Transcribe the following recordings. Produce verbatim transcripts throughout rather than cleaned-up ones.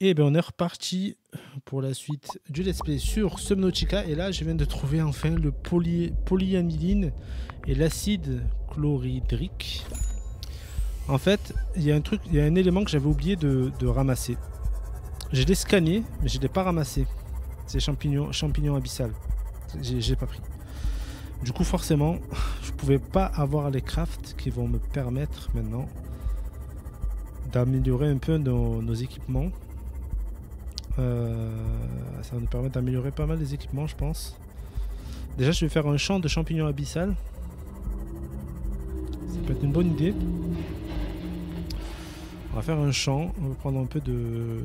Et bien on est reparti pour la suite du let's play sur Subnautica. Et là je viens de trouver enfin le poly polyamyline et l'acide chlorhydrique. En fait il y a un truc, il y a un élément que j'avais oublié de, de ramasser. Je l'ai scanné mais je ne l'ai pas ramassé. C'est champignon, champignon abyssal. J'ai pas pris. Du coup forcément je pouvais pas avoir les crafts qui vont me permettre maintenant d'améliorer un peu nos, nos équipements. Euh, ça va nous permettre d'améliorer pas mal les équipements je pense. Déjà je vais faire un champ de champignons abyssal. Ça peut être une bonne idée. On va faire un champ, on va prendre un peu de...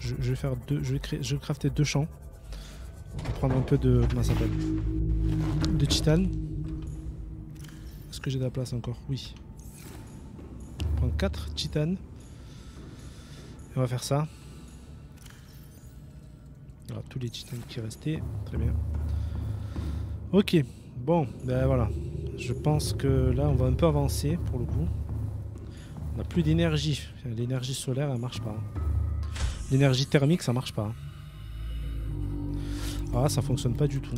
Je, je vais faire deux, je vais, créer, je vais crafter deux champs. On va prendre un peu de... comment ça s'appelle ? De titane. Est-ce que j'ai de la place encore ? Oui. On prend quatre titanes. Et on va faire ça. Alors tous les titanes qui restaient. Très bien. Ok. Bon, ben voilà. Je pense que là on va un peu avancer pour le coup. On n'a plus d'énergie. L'énergie solaire elle marche pas. L'énergie thermique ça marche pas. Ah, ça fonctionne pas du tout.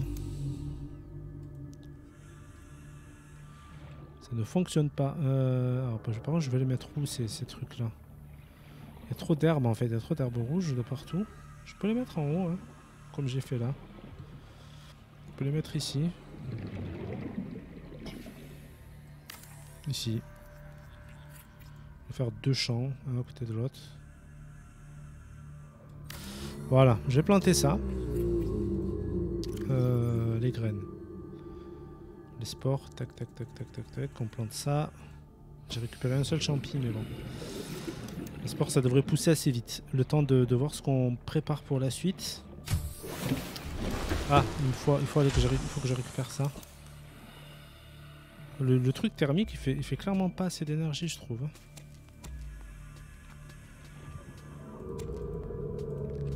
Ça ne fonctionne pas. Euh, alors, par contre, je vais les mettre où ces, ces trucs-là? Il y a trop d'herbes en fait, il y a trop d'herbes rouges de partout. Je peux les mettre en haut, hein, comme j'ai fait là. Je peux les mettre ici. Ici. Je vais faire deux champs, un à côté de l'autre. Voilà, je vais planter ça. Euh, les graines, les spores, tac tac tac tac tac tac, on plante ça. J'ai récupéré un seul champi mais bon. Les spores ça devrait pousser assez vite. Le temps de, de voir ce qu'on prépare pour la suite. Ah, une fois, il faut aller que j'arrive, il faut que je récupère ça. Le, le truc thermique il fait, il fait clairement pas assez d'énergie je trouve.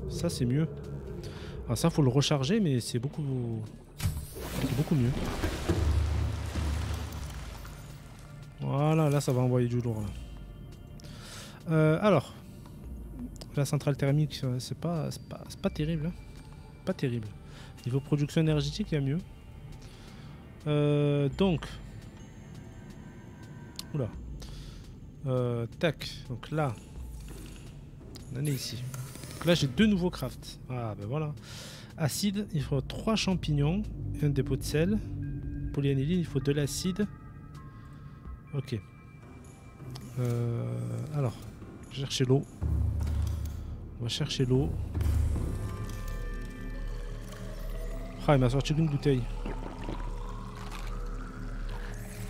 Ça c'est mieux. Ah ça faut le recharger mais c'est beaucoup beaucoup mieux. Voilà, là ça va envoyer du lourd. Là. Euh, alors, la centrale thermique c'est pas, c'est pas, c'est pas terrible. Hein. Pas terrible. Niveau production énergétique il y a mieux. Euh, donc, oula, euh, tac, donc là, on en est ici. Donc là j'ai deux nouveaux crafts. Ah ben voilà. Acide, il faut trois champignons, un dépôt de sel. Polyaniline, il faut de l'acide. Ok. Euh, alors, je vais chercher l'eau. On va chercher l'eau. Ah il m'a sorti d'une bouteille.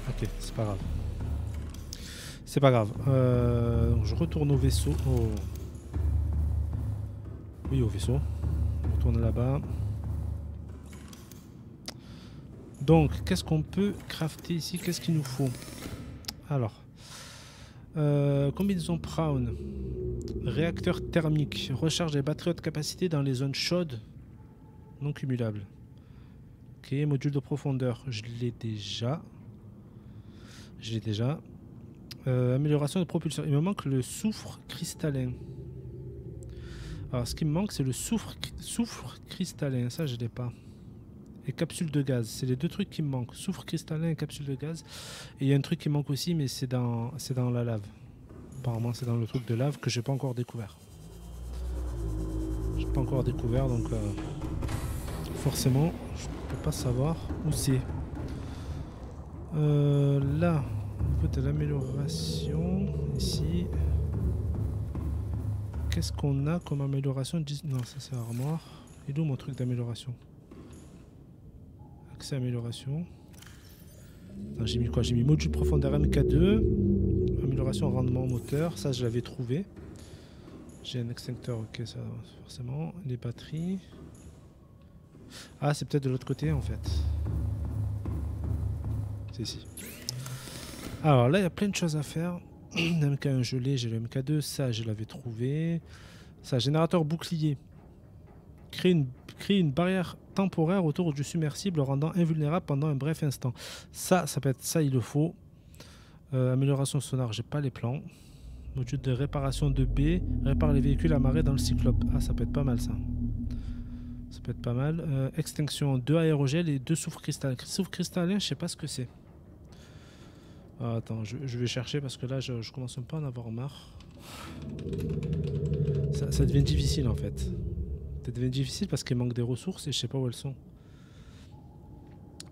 Ok, c'est pas grave. C'est pas grave. Euh, donc je retourne au vaisseau. Oh. Oui, au vaisseau. On retourne là-bas. Donc, qu'est-ce qu'on peut crafter ici? Qu'est-ce qu'il nous faut? Alors, euh, combinaison PRAWN. Réacteur thermique. Recharge des batteries haute capacité dans les zones chaudes non cumulables. Ok, module de profondeur. Je l'ai déjà. Je l'ai déjà. Euh, amélioration de propulsion. Il me manque le soufre cristallin. Alors ce qui me manque c'est le soufre, soufre cristallin, ça je l'ai pas. Et capsule de gaz, c'est les deux trucs qui me manquent. Soufre cristallin et capsule de gaz. Et il y a un truc qui manque aussi mais c'est dans, dans la lave. Apparemment c'est dans le truc de lave que j'ai pas encore découvert. J'ai pas encore découvert donc euh, forcément je peux pas savoir où c'est. Euh, là, au niveau de l'amélioration, ici... Qu'est-ce qu'on a comme amélioration? Non, ça c'est armoire. Et d'où mon truc d'amélioration? Accès à amélioration. J'ai mis quoi? J'ai mis module profondeur M K deux. Amélioration rendement moteur. Ça je l'avais trouvé. J'ai un extincteur, ok, ça forcément. Les batteries. Ah, c'est peut-être de l'autre côté en fait. C'est ici. Alors là, il y a plein de choses à faire. M K un gelé, j'ai le M K deux, ça je l'avais trouvé. Ça, générateur bouclier. Créer une, créer une barrière temporaire autour du submersible, rendant invulnérable pendant un bref instant. Ça, ça peut être ça, il le faut. Euh, amélioration sonore, j'ai pas les plans. Module de réparation de B. Répare les véhicules amarrés dans le cyclope. Ah, ça peut être pas mal ça. Ça peut être pas mal. Euh, extinction, deux aérogels et deux soufre cristallin. Soufre cristallin, je sais pas ce que c'est. Ah, attends, je, je vais chercher parce que là, je, je commence un peu à en avoir marre. Ça, ça devient difficile en fait. Ça devient difficile parce qu'il manque des ressources et je sais pas où elles sont.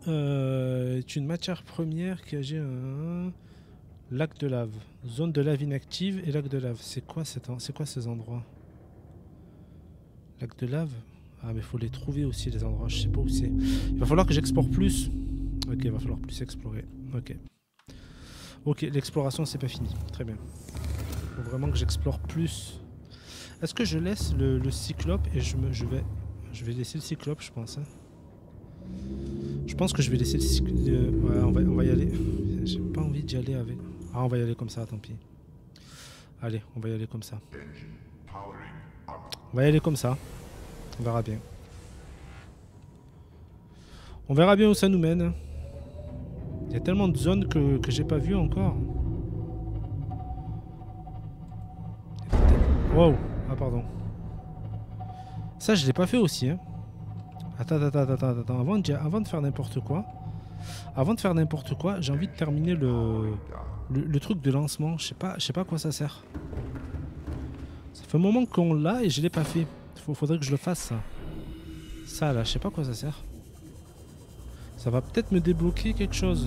Euh, est une matière première qui agit un lac de lave. Zone de lave inactive et lac de lave. C'est quoi, c'est quoi ces endroits? Lac de lave? Ah mais faut les trouver aussi les endroits, je sais pas où c'est. Il va falloir que j'explore plus. Ok, il va falloir plus explorer. Ok. Ok, l'exploration c'est pas fini. Très bien. Faut vraiment que j'explore plus. Est-ce que je laisse le, le cyclope et je, me, je, vais, je vais laisser le cyclope je pense hein. Je pense que je vais laisser le cyclope. Euh, ouais, on va, on va y aller. J'ai pas envie d'y aller avec. Ah, on va y aller comme ça, tant pis. Allez, on va y aller comme ça. On va y aller comme ça. On verra bien. On verra bien où ça nous mène. Il y a tellement de zones que, que j'ai pas vues encore. Wow. Ah pardon. Ça je l'ai pas fait aussi. Hein. Attends, attends, attends, attends. Avant de, avant de faire n'importe quoi. Avant de faire n'importe quoi, j'ai envie de terminer le, le, le truc de lancement. Je sais pas, je sais pas à quoi ça sert. Ça fait un moment qu'on l'a et je l'ai pas fait. Faudrait que je le fasse ça. Ça là, je sais pas à quoi ça sert. Ça va peut-être me débloquer quelque chose.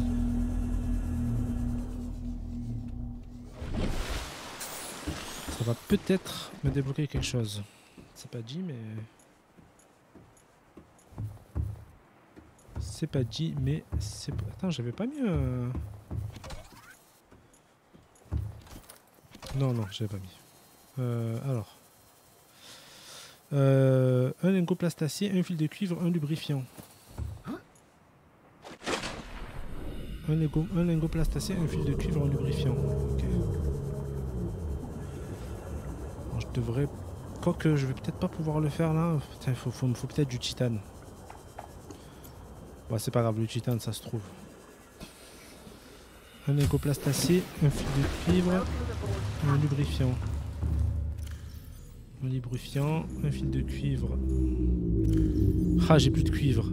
Ça va peut-être me débloquer quelque chose. C'est pas dit mais... C'est pas dit mais... c'est pas... Attends, j'avais pas mis... Euh... Non, non, j'avais pas mis. Euh, alors... Euh, un lingot plastacier, un fil de cuivre, un lubrifiant. Un lingot, un lingot plastacier, un fil de cuivre, un lubrifiant. Ok. Bon, je devrais... Quoique je vais peut-être pas pouvoir le faire là. Putain, faut, faut, faut peut-être du titane. Bon, c'est pas grave, le titane ça se trouve. Un lingot plastacier, un fil de cuivre, un lubrifiant. Un lubrifiant, un fil de cuivre. Ah, j'ai plus de cuivre.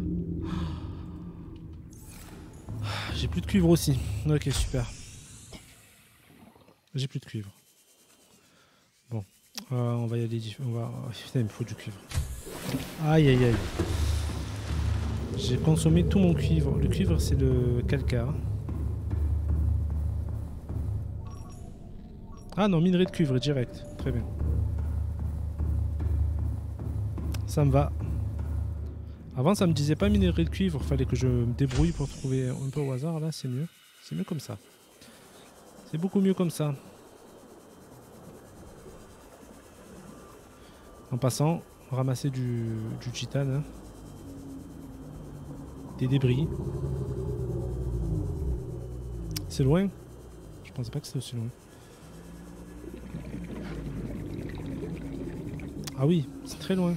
J'ai plus de cuivre aussi. Ok, super. J'ai plus de cuivre. Bon, euh, on va y aller. On va... Putain, il me faut du cuivre. Aïe, aïe, aïe. J'ai consommé tout mon cuivre. Le cuivre, c'est le calcaire. Ah non, minerai de cuivre direct. Très bien. Ça me va. Avant ça me disait pas minerai de cuivre, fallait que je me débrouille pour trouver un peu au hasard, là c'est mieux. C'est mieux comme ça. C'est beaucoup mieux comme ça. En passant, ramasser du, du titane. Hein. Des débris. C'est loin? Je pensais pas que c'était aussi loin. Ah oui, c'est très loin.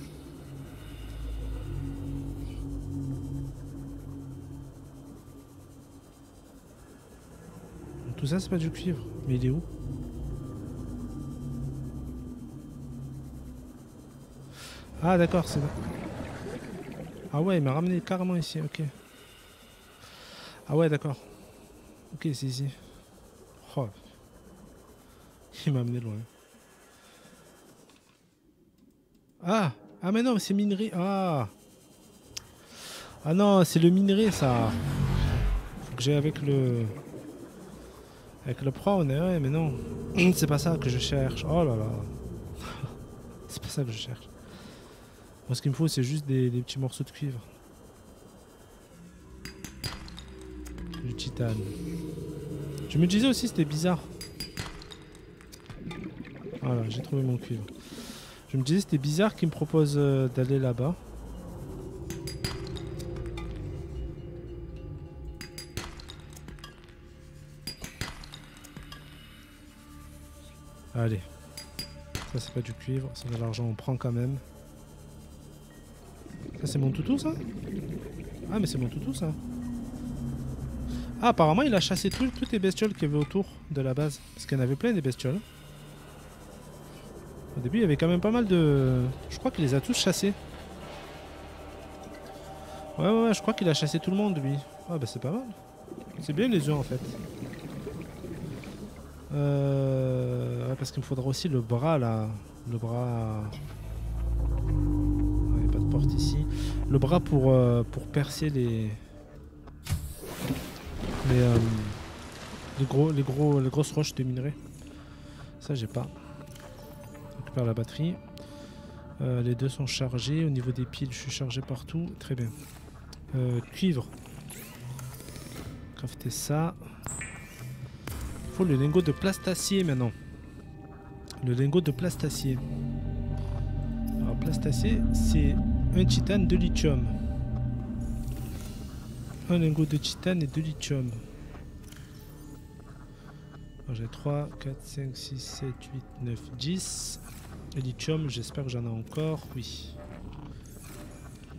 Tout ça c'est pas du cuivre, mais il est où? Ah d'accord, c'est là. Ah ouais, il m'a ramené carrément ici, ok. Ah ouais d'accord. Ok, c'est ici. Oh. Il m'a amené loin. Ah! Ah mais non, c'est minerai. Ah! Ah non, c'est le minerai ça. Faut que j'aille avec le... Avec le PRAWN, ouais, mais non. C'est pas ça que je cherche. Oh là là. C'est pas ça que je cherche. Moi, ce qu'il me faut, c'est juste des, des petits morceaux de cuivre. Du titane. Je me disais aussi, c'était bizarre. Voilà, j'ai trouvé mon cuivre. Je me disais, c'était bizarre qu'il me propose d'aller là-bas. Allez, ça c'est pas du cuivre, c'est de l'argent, on prend quand même. Ça c'est mon toutou ça? Ah mais c'est mon toutou ça. Ah apparemment il a chassé toutes tout les bestioles qu'il y avait autour de la base. Parce qu'il y en avait plein des bestioles. Au début, il y avait quand même pas mal de... Je crois qu'il les a tous chassés. Ouais, ouais, ouais, je crois qu'il a chassé tout le monde, lui. Ah bah c'est pas mal. C'est bien les œufs, en fait. Euh... Ouais, parce qu'il me faudra aussi le bras, là. Le bras... Ouais, pas de porte ici. Le bras pour, euh, pour percer les... Les, euh, les, gros, les, gros, les grosses roches de minerais. Ça, j'ai pas. On récupère la batterie. Euh, les deux sont chargés. Au niveau des piles, je suis chargé partout. Très bien. Euh, cuivre. Crafter ça. Il faut le lingot de plastacier maintenant. Le lingot de plastacier. Alors, plastacier, c'est un titane de lithium. Un lingot de titane et de lithium. J'ai trois, quatre, cinq, six, sept, huit, neuf, dix. Et lithium, j'espère que j'en ai encore. Oui.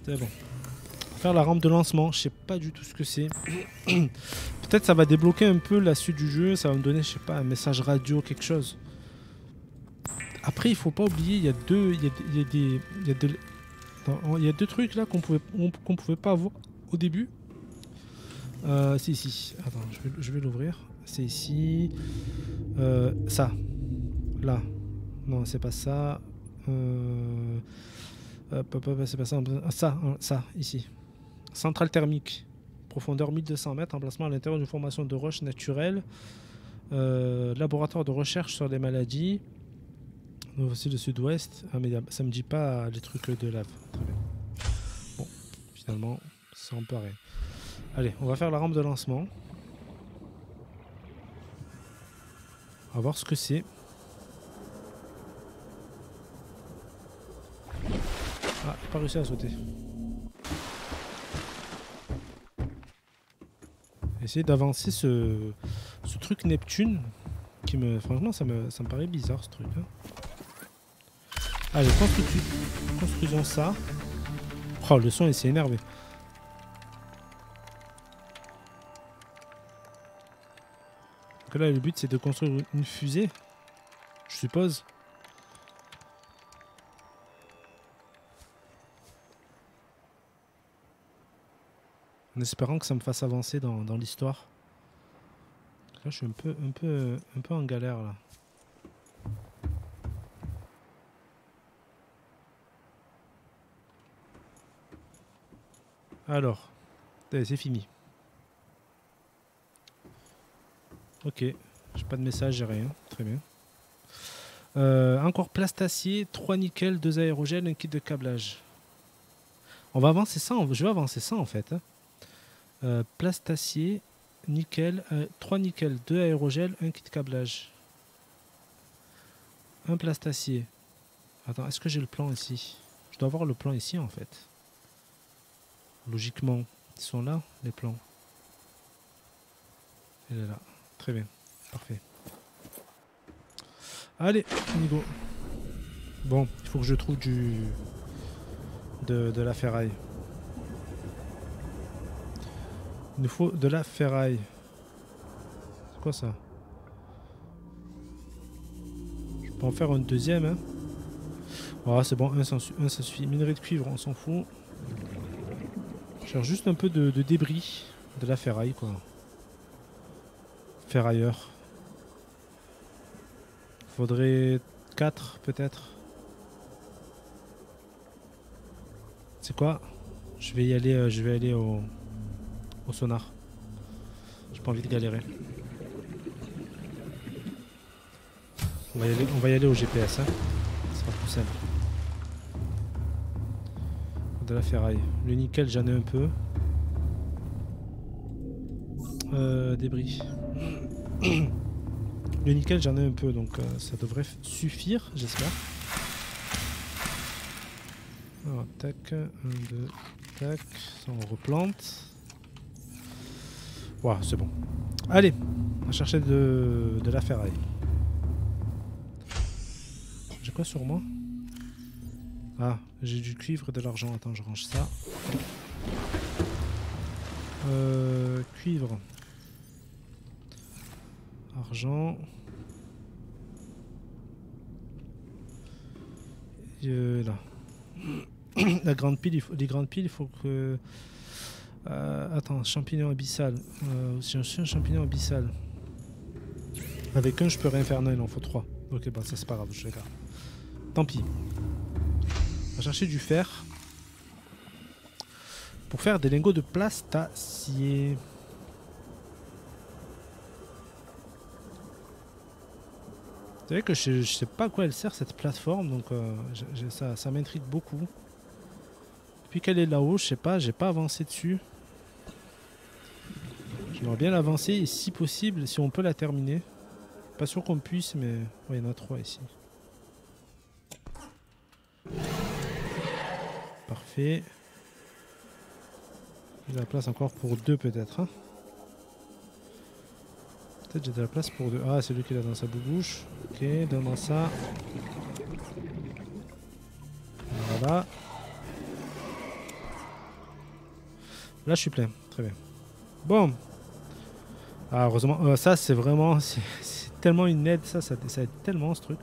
C'est bon. Faire la rampe de lancement, je sais pas du tout ce que c'est. Peut-être ça va débloquer un peu la suite du jeu. Ça va me donner, je sais pas, un message radio, quelque chose. Après, il faut pas oublier, il y a deux, il y a, il y a des, il y a deux, non, il y a deux trucs là qu'on pouvait, qu'on pouvait pas avoir au début. Euh, c'est ici. Attends, je vais, je vais l'ouvrir. C'est ici. Euh, ça. Là. Non, c'est pas ça. Euh... C'est pas ça. Ça, ça, ici. Centrale thermique. Profondeur mille deux cents mètres. Emplacement à l'intérieur d'une formation de roches naturelles. Euh, laboratoire de recherche sur les maladies. Nous voici le sud-ouest. Ah, mais ça me dit pas les trucs de lave. Très bien. Bon, finalement, ça me paraît. Allez, on va faire la rampe de lancement. On va voir ce que c'est. Ah, j'ai pas réussi à sauter. Essayer d'avancer ce, ce truc Neptune qui me... Franchement, ça me, ça me paraît bizarre ce truc. Hein. Allez, construisons ça. Oh, le son, il s'est énervé. Donc là, le but, c'est de construire une fusée, je suppose. En espérant que ça me fasse avancer dans, dans l'histoire. Là, je suis un peu, un peu, un peu en galère, là. Alors, c'est fini. Ok, j'ai pas de message, j'ai rien, très bien. Euh, encore plastacier, trois nickels, deux aérogels, un kit de câblage. On va avancer ça, on... je vais avancer ça en fait. Hein. Euh, plastacier, nickel, euh, trois nickels, deux aérogels, un kit de câblage. Un plastacier. Attends, est-ce que j'ai le plan ici? Je dois avoir le plan ici en fait. Logiquement, ils sont là, les plans. Il est là. Très bien, parfait. Allez, on y go. Bon, il faut que je trouve du de, de la ferraille. Il nous faut de la ferraille. C'est quoi ça? Je peux en faire un deuxième, hein. Oh, c'est bon, un ça suffit. Minerai de cuivre, on s'en fout. Je cherche juste un peu de, de débris, de la ferraille, quoi. Ferrailleur. Faudrait quatre peut-être. C'est quoi? Je vais y aller, euh, je vais aller au, au sonar. J'ai pas envie de galérer. On va y aller, on va y aller au G P S. Hein. Ça sera plus simple. De la ferraille. Le nickel, j'en ai un peu. Euh, débris. Le nickel, j'en ai un peu, donc euh, ça devrait suffire, j'espère. Alors, tac, un, deux, tac, ça on replante. Waouh, c'est bon. Allez, on va chercher de, de la ferraille. J'ai quoi sur moi? Ah, j'ai du cuivre et de l'argent. Attends, je range ça. Euh, cuivre. Argent. euh, là. La grande pile, il faut, les grandes piles, il faut que... Euh, attends, champignon abyssal. Euh, J'ai un champignon abyssal. Avec un, je peux rien faire, non, il en faut trois. Ok, bah ça c'est pas grave, je les garde. Tant pis. On va chercher du fer. Pour faire des lingots de plastacier. Vous savez que je ne sais pas à quoi elle sert cette plateforme, donc euh, je, je, ça, ça m'intrigue beaucoup. Depuis qu'elle est là-haut, je sais pas, j'ai pas avancé dessus. J'aimerais bien l'avancer et si possible, si on peut la terminer. Pas sûr qu'on puisse, mais ouais, il y en a trois ici. Parfait. J'ai de la place encore pour deux peut-être. Hein. Peut-être j'ai de la place pour deux. Ah, c'est lui qui l'a dans sa boubouche. Ok, donne-moi ça. Voilà. Là, je suis plein. Très bien. Bon. Ah, heureusement, euh, ça, c'est vraiment... C'est tellement une aide, ça, ça, ça aide tellement, ce truc.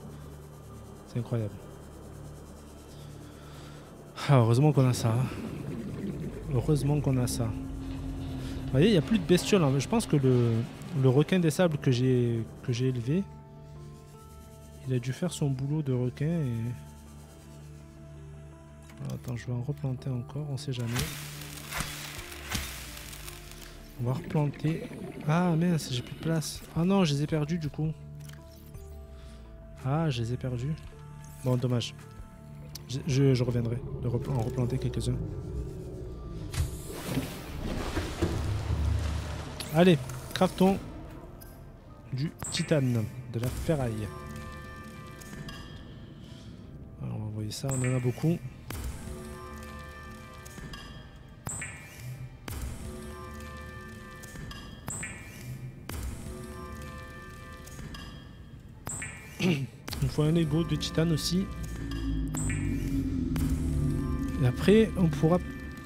C'est incroyable. Ah, heureusement qu'on a ça. Hein. Heureusement qu'on a ça. Vous voyez, il n'y a plus de bestioles. Hein. Je pense que le... Le requin des sables que j'ai que j'ai élevé, il a dû faire son boulot de requin et... Attends, je vais en replanter encore, on sait jamais. On va replanter... Ah mince, j'ai plus de place. Ah non, je les ai perdus du coup. Ah, je les ai perdus. Bon, dommage. Je, je, je reviendrai de repl- en replanter quelques-uns. Allez, craftons du titane, de la ferraille. Alors on va envoyer ça, on en a beaucoup. Il me faut un égo de titane aussi. Et après on pourra...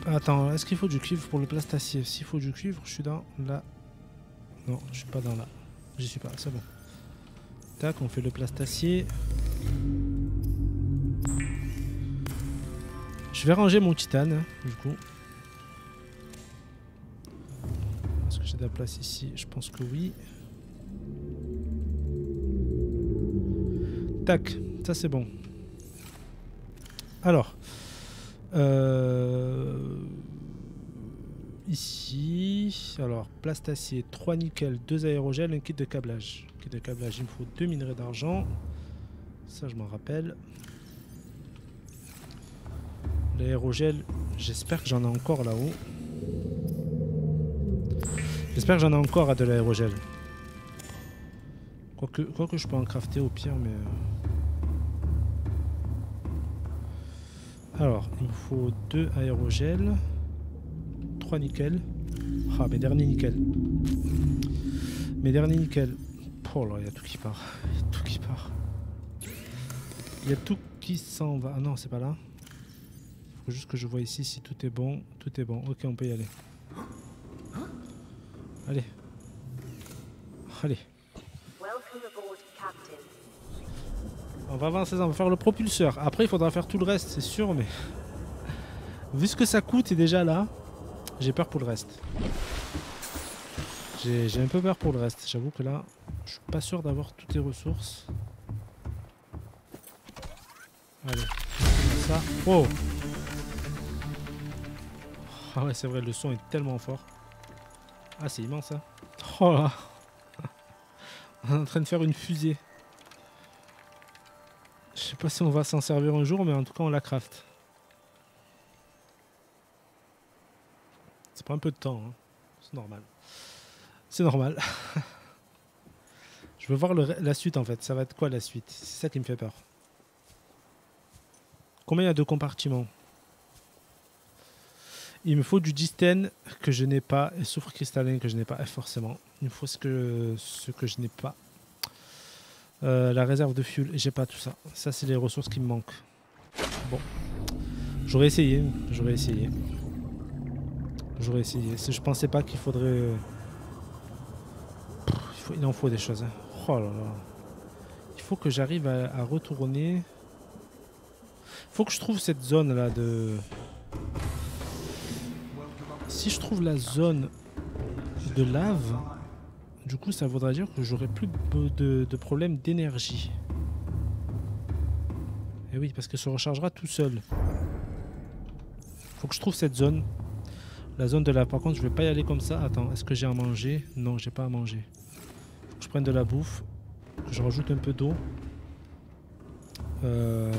Attends, est-ce qu'il faut du cuivre pour le plastacier? S'il faut du cuivre, je suis dans la... Non, je suis pas dans là. J'y suis pas, c'est bon. Tac, on fait le plastacier. Je vais ranger mon titane, hein, du coup. Est-ce que j'ai de la place ici? Je pense que oui. Tac, ça c'est bon. Alors. Euh... Ici, alors plastacier, trois nickels, deux aérogels, un kit de câblage. Kit de câblage, il me faut deux minerais d'argent. Ça, je m'en rappelle. L'aérogel, j'espère que j'en ai encore là-haut. J'espère que j'en ai encore à de l'aérogel. Quoique, quoique je peux en crafter au pire, mais... Alors, il me faut deux aérogels. Nickel. Ah, mes derniers nickel. Mes derniers nickel. Oh là, il y a tout qui part. Il y a tout qui part. Il y a tout qui s'en va. Ah non, c'est pas là. Il faut juste que je vois ici si tout est bon. Tout est bon. Ok, on peut y aller. Allez. Allez. On va avancer, on va faire le propulseur. Après, il faudra faire tout le reste, c'est sûr, mais... Vu ce que ça coûte, c'est déjà là. J'ai peur pour le reste. J'ai un peu peur pour le reste. J'avoue que là, je suis pas sûr d'avoir toutes les ressources. Allez, ça. Oh. Ah ouais, c'est vrai, le son est tellement fort. Ah, c'est immense, hein. Oh là. On est en train de faire une fusée. Je sais pas si on va s'en servir un jour, mais en tout cas, on la craft. Ça prend un peu de temps, hein. C'est normal. C'est normal. Je veux voir le, la suite en fait. Ça va être quoi la suite? C'est ça qui me fait peur. Combien il y a de compartiments? Il me faut du dystène que je n'ai pas et soufre cristallin que je n'ai pas. Eh, forcément. Il me faut ce que, ce que je n'ai pas. Euh, la réserve de fuel, j'ai pas tout ça. Ça, c'est les ressources qui me manquent. Bon. J'aurais essayé. J'aurais essayé. J'aurais essayé. Je pensais pas qu'il faudrait... Pff, il, faut... il en faut des choses. Hein. Oh là là. Il faut que j'arrive à... à retourner. Faut que je trouve cette zone là de... Si je trouve la zone de lave, du coup ça voudrait dire que j'aurai plus de, de, de problème d'énergie. Et oui, parce que ça rechargera tout seul. Faut que je trouve cette zone. La zone de lave. Par contre, je vais pas y aller comme ça. Attends, est-ce que j'ai à manger? Non, j'ai pas à manger. Faut que je prenne de la bouffe. Que je rajoute un peu d'eau. Euh,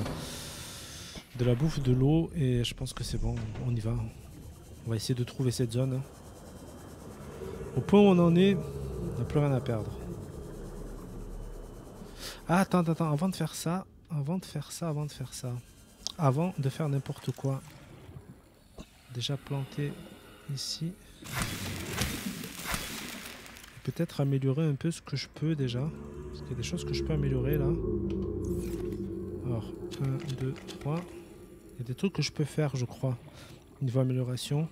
de la bouffe, de l'eau. Et je pense que c'est bon. On y va. On va essayer de trouver cette zone. Au point où on en est, on n'a plus rien à perdre. Ah, attends, attends. Avant de faire ça. Avant de faire ça, avant de faire ça. Avant de faire n'importe quoi. Déjà planté ici. Peut-être améliorer un peu ce que je peux déjà. Parce qu'il y a des choses que je peux améliorer là. Alors, un, deux, trois. Il y a des trucs que je peux faire, je crois. Niveau amélioration.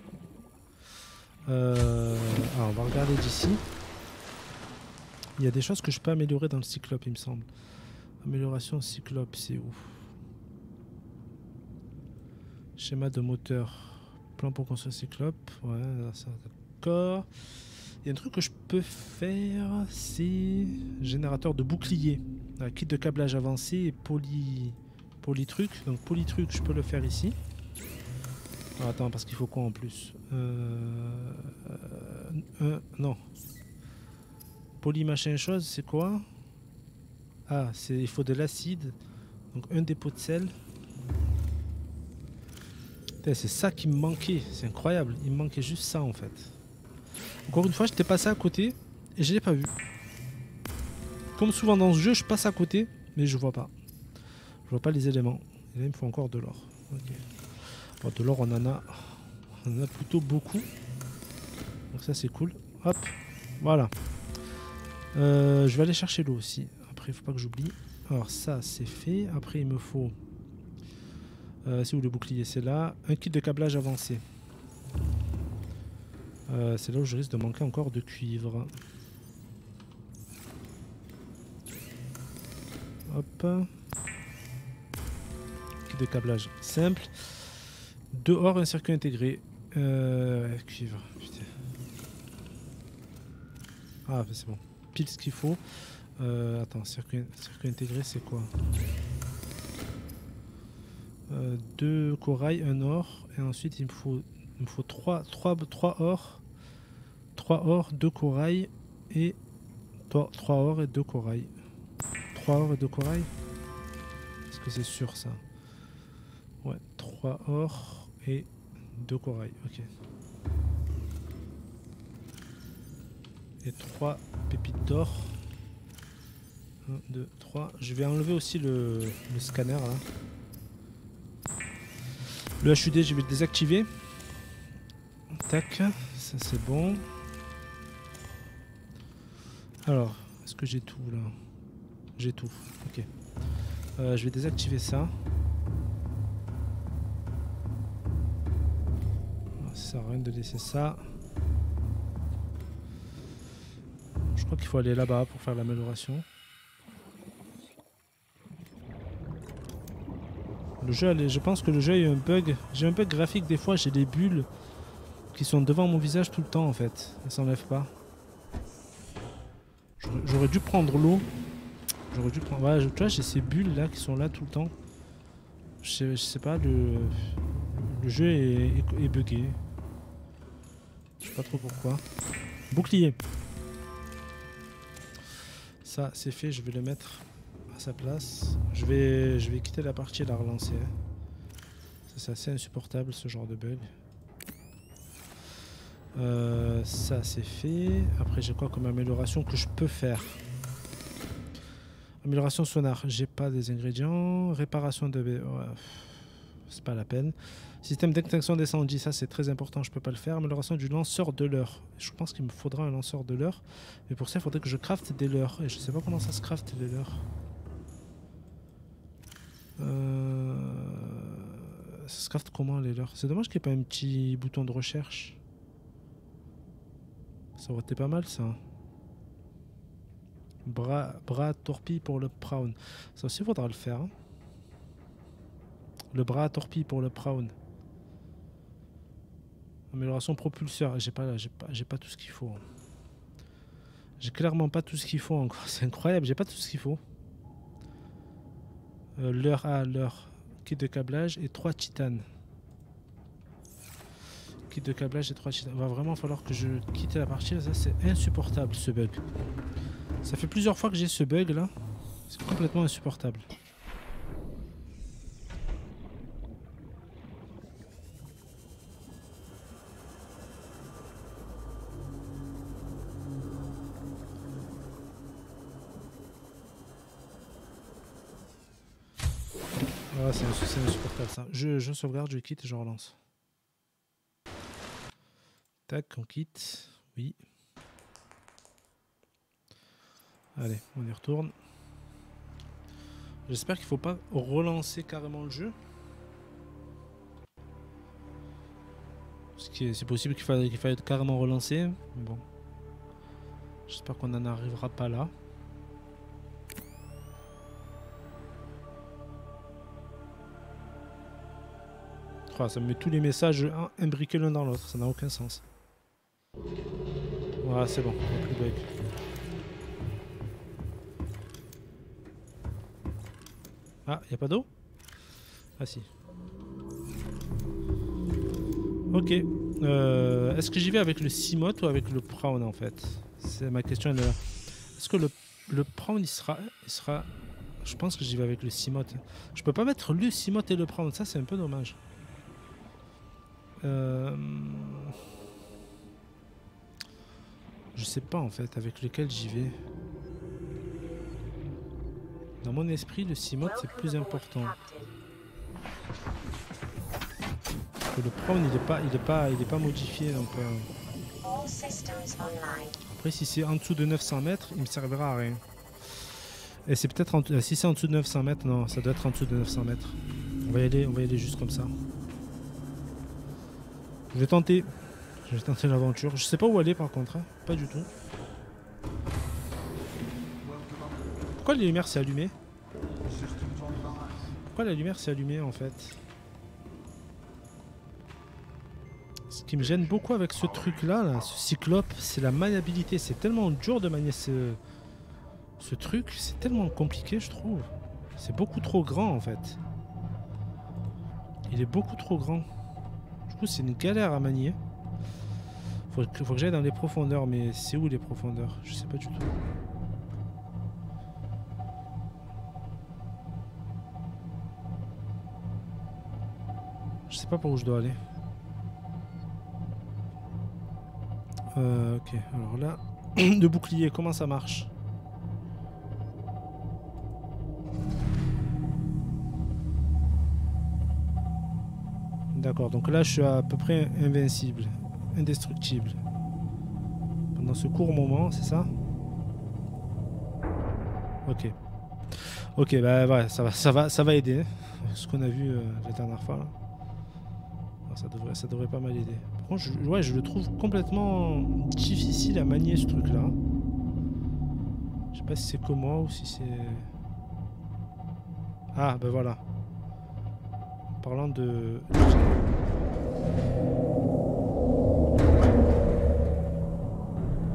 Euh... Alors, on va regarder d'ici. Il y a des choses que je peux améliorer dans le cyclope, il me semble. Amélioration cyclope, c'est où? Schéma de moteur. Plan pour construire cyclope. Ouais, ça, d'accord. Il y a un truc que je peux faire, c'est générateur de bouclier. Un kit de câblage avancé et poly... polytruc. Donc polytruc, je peux le faire ici. Ah, attends, parce qu'il faut quoi en plus? euh... Euh, Non. Poly machin chose, c'est quoi? Ah, il faut de l'acide, donc un dépôt de sel. C'est ça qui me manquait, c'est incroyable, il me manquait juste ça en fait. Encore une fois, j'étais passé à côté et je l'ai pas vu. Comme souvent dans ce jeu, je passe à côté, mais je vois pas. Je vois pas les éléments. Et là, il me faut encore de l'or. Okay. Bon, de l'or, on en a, on en a plutôt beaucoup. Donc ça, c'est cool. Hop, voilà. Euh, je vais aller chercher l'eau aussi. Après, il faut pas que j'oublie. Alors ça, c'est fait. Après, il me faut... Euh, c'est où le bouclier? C'est là. Un kit de câblage avancé. Euh, c'est là où je risque de manquer encore de cuivre. Hop. Kit de câblage simple. Dehors, un circuit intégré. Euh, cuivre. Putain. Ah, c'est bon. Pile ce qu'il faut. Euh, attends, circuit, circuit intégré, c'est quoi? euh, Deux corail, un or, et ensuite il me faut, il me faut trois, trois, trois or, trois or, deux corail et trois, trois or et deux corail. Trois or et deux corail. Est-ce que c'est sûr ça? Ouais, trois or et deux corail. Ok. Et trois pépites d'or. un, deux, trois. Je vais enlever aussi le, le scanner là. Le H U D, je vais le désactiver. Tac, ça c'est bon. Alors, est-ce que j'ai tout là? J'ai tout, ok. Euh, je vais désactiver ça. Ça sert à rien de laisser ça. Je crois qu'il faut aller là-bas pour faire l'amélioration. Le jeu, je pense que le jeu a eu un bug. J'ai un bug graphique des fois, j'ai des bulles qui sont devant mon visage tout le temps en fait. Elles s'enlèvent pas. J'aurais dû prendre l'eau. J'aurais dû prendre... Ouais, je, tu vois, j'ai ces bulles là qui sont là tout le temps. Je sais, je sais pas, le, le jeu est, est, est bugué. Je sais pas trop pourquoi. Bouclier. Ça, c'est fait, je vais le mettre... sa place. Je vais, je vais quitter la partie et la relancer. C'est assez insupportable ce genre de bug. Euh, ça c'est fait. Après j'ai quoi comme amélioration que je peux faire? Amélioration sonar. J'ai pas des ingrédients. Réparation de... Ouais, c'est pas la peine. Système d'extinction d'incendie. Ça c'est très important. Je peux pas le faire. Amélioration du lanceur de leurre. Je pense qu'il me faudra un lanceur de leurre. Mais pour ça il faudrait que je crafte des leurres. Et je sais pas comment ça se crafte des leurres. Euh... Ça se crafte comment les leurres? C'est dommage qu'il n'y ait pas un petit bouton de recherche. Ça aurait été pas mal ça. Bras, bras torpille pour le prawn. Ça aussi faudra le faire. Hein. Le bras à torpille pour le Prawn. Amélioration propulseur. J'ai pas, j'ai pas, j'ai pas tout ce qu'il faut. J'ai clairement pas tout ce qu'il faut encore. C'est incroyable, j'ai pas tout ce qu'il faut. Euh, Leurre à leurre. Kit de câblage et trois titanes. Kit de câblage et trois titanes. Va vraiment falloir que je quitte la partie. Ça, c'est insupportable ce bug. Ça fait plusieurs fois que j'ai ce bug là. C'est complètement insupportable. Ah, c'est insupportable ça. Je, je sauvegarde, je quitte et je relance. Tac, on quitte. Oui. Allez, on y retourne. J'espère qu'il ne faut pas relancer carrément le jeu. C'est possible qu'il faille, qu'il faille carrément relancer. Bon. J'espère qu'on n'en arrivera pas là. Ça me met tous les messages imbriqués l'un dans l'autre, ça n'a aucun sens. Voilà, c'est bon, on n'a plus de bug. Ah, il n'y a pas d'eau? Ah si. Ok, euh, est-ce que j'y vais avec le Seamoth ou avec le Prawn en fait? C'est ma question, elle est là. Est-ce que le, le Prawn il sera, il sera... Je pense que j'y vais avec le Seamoth. Je peux pas mettre le Seamoth et le Prawn, ça c'est un peu dommage. Euh... Je sais pas en fait avec lequel j'y vais. Dans mon esprit, le Seamoth c'est plus important. Parce que le Prawn il est pas, il est pas, il est pas modifié donc. Euh... Après si c'est en dessous de neuf cents mètres, il me servira à rien. Et c'est peut-être en... si c'est en dessous de neuf cents mètres, non, ça doit être en dessous de neuf cents mètres. On va y aller, on va y aller juste comme ça. Je vais tenter, je vais tenter l'aventure. Je sais pas où aller par contre, hein. Pas du tout. Pourquoi les lumières s'est allumée? Pourquoi la lumière s'est allumée en fait? Ce qui me gêne beaucoup avec ce truc là, là ce cyclope, c'est la maniabilité. C'est tellement dur de manier ce, ce truc, c'est tellement compliqué je trouve. C'est beaucoup trop grand en fait. Il est beaucoup trop grand. C'est une galère à manier. Faut que, faut que j'aille dans les profondeurs, mais c'est où les profondeurs? Je sais pas du tout. Je sais pas par où je dois aller. Euh, ok, alors là, le bouclier, comment ça marche? D'accord, donc là je suis à peu près invincible, indestructible. Pendant ce court moment, c'est ça? Ok. Ok, bah ouais, ça va, ça va, ça va aider. Ce qu'on a vu euh, la dernière fois. Là. Alors, ça devrait, ça devrait pas mal aider. Par contre, je, ouais, je le trouve complètement difficile à manier ce truc-là. Je sais pas si c'est comme moi ou si c'est... Ah, bah voilà. En parlant de...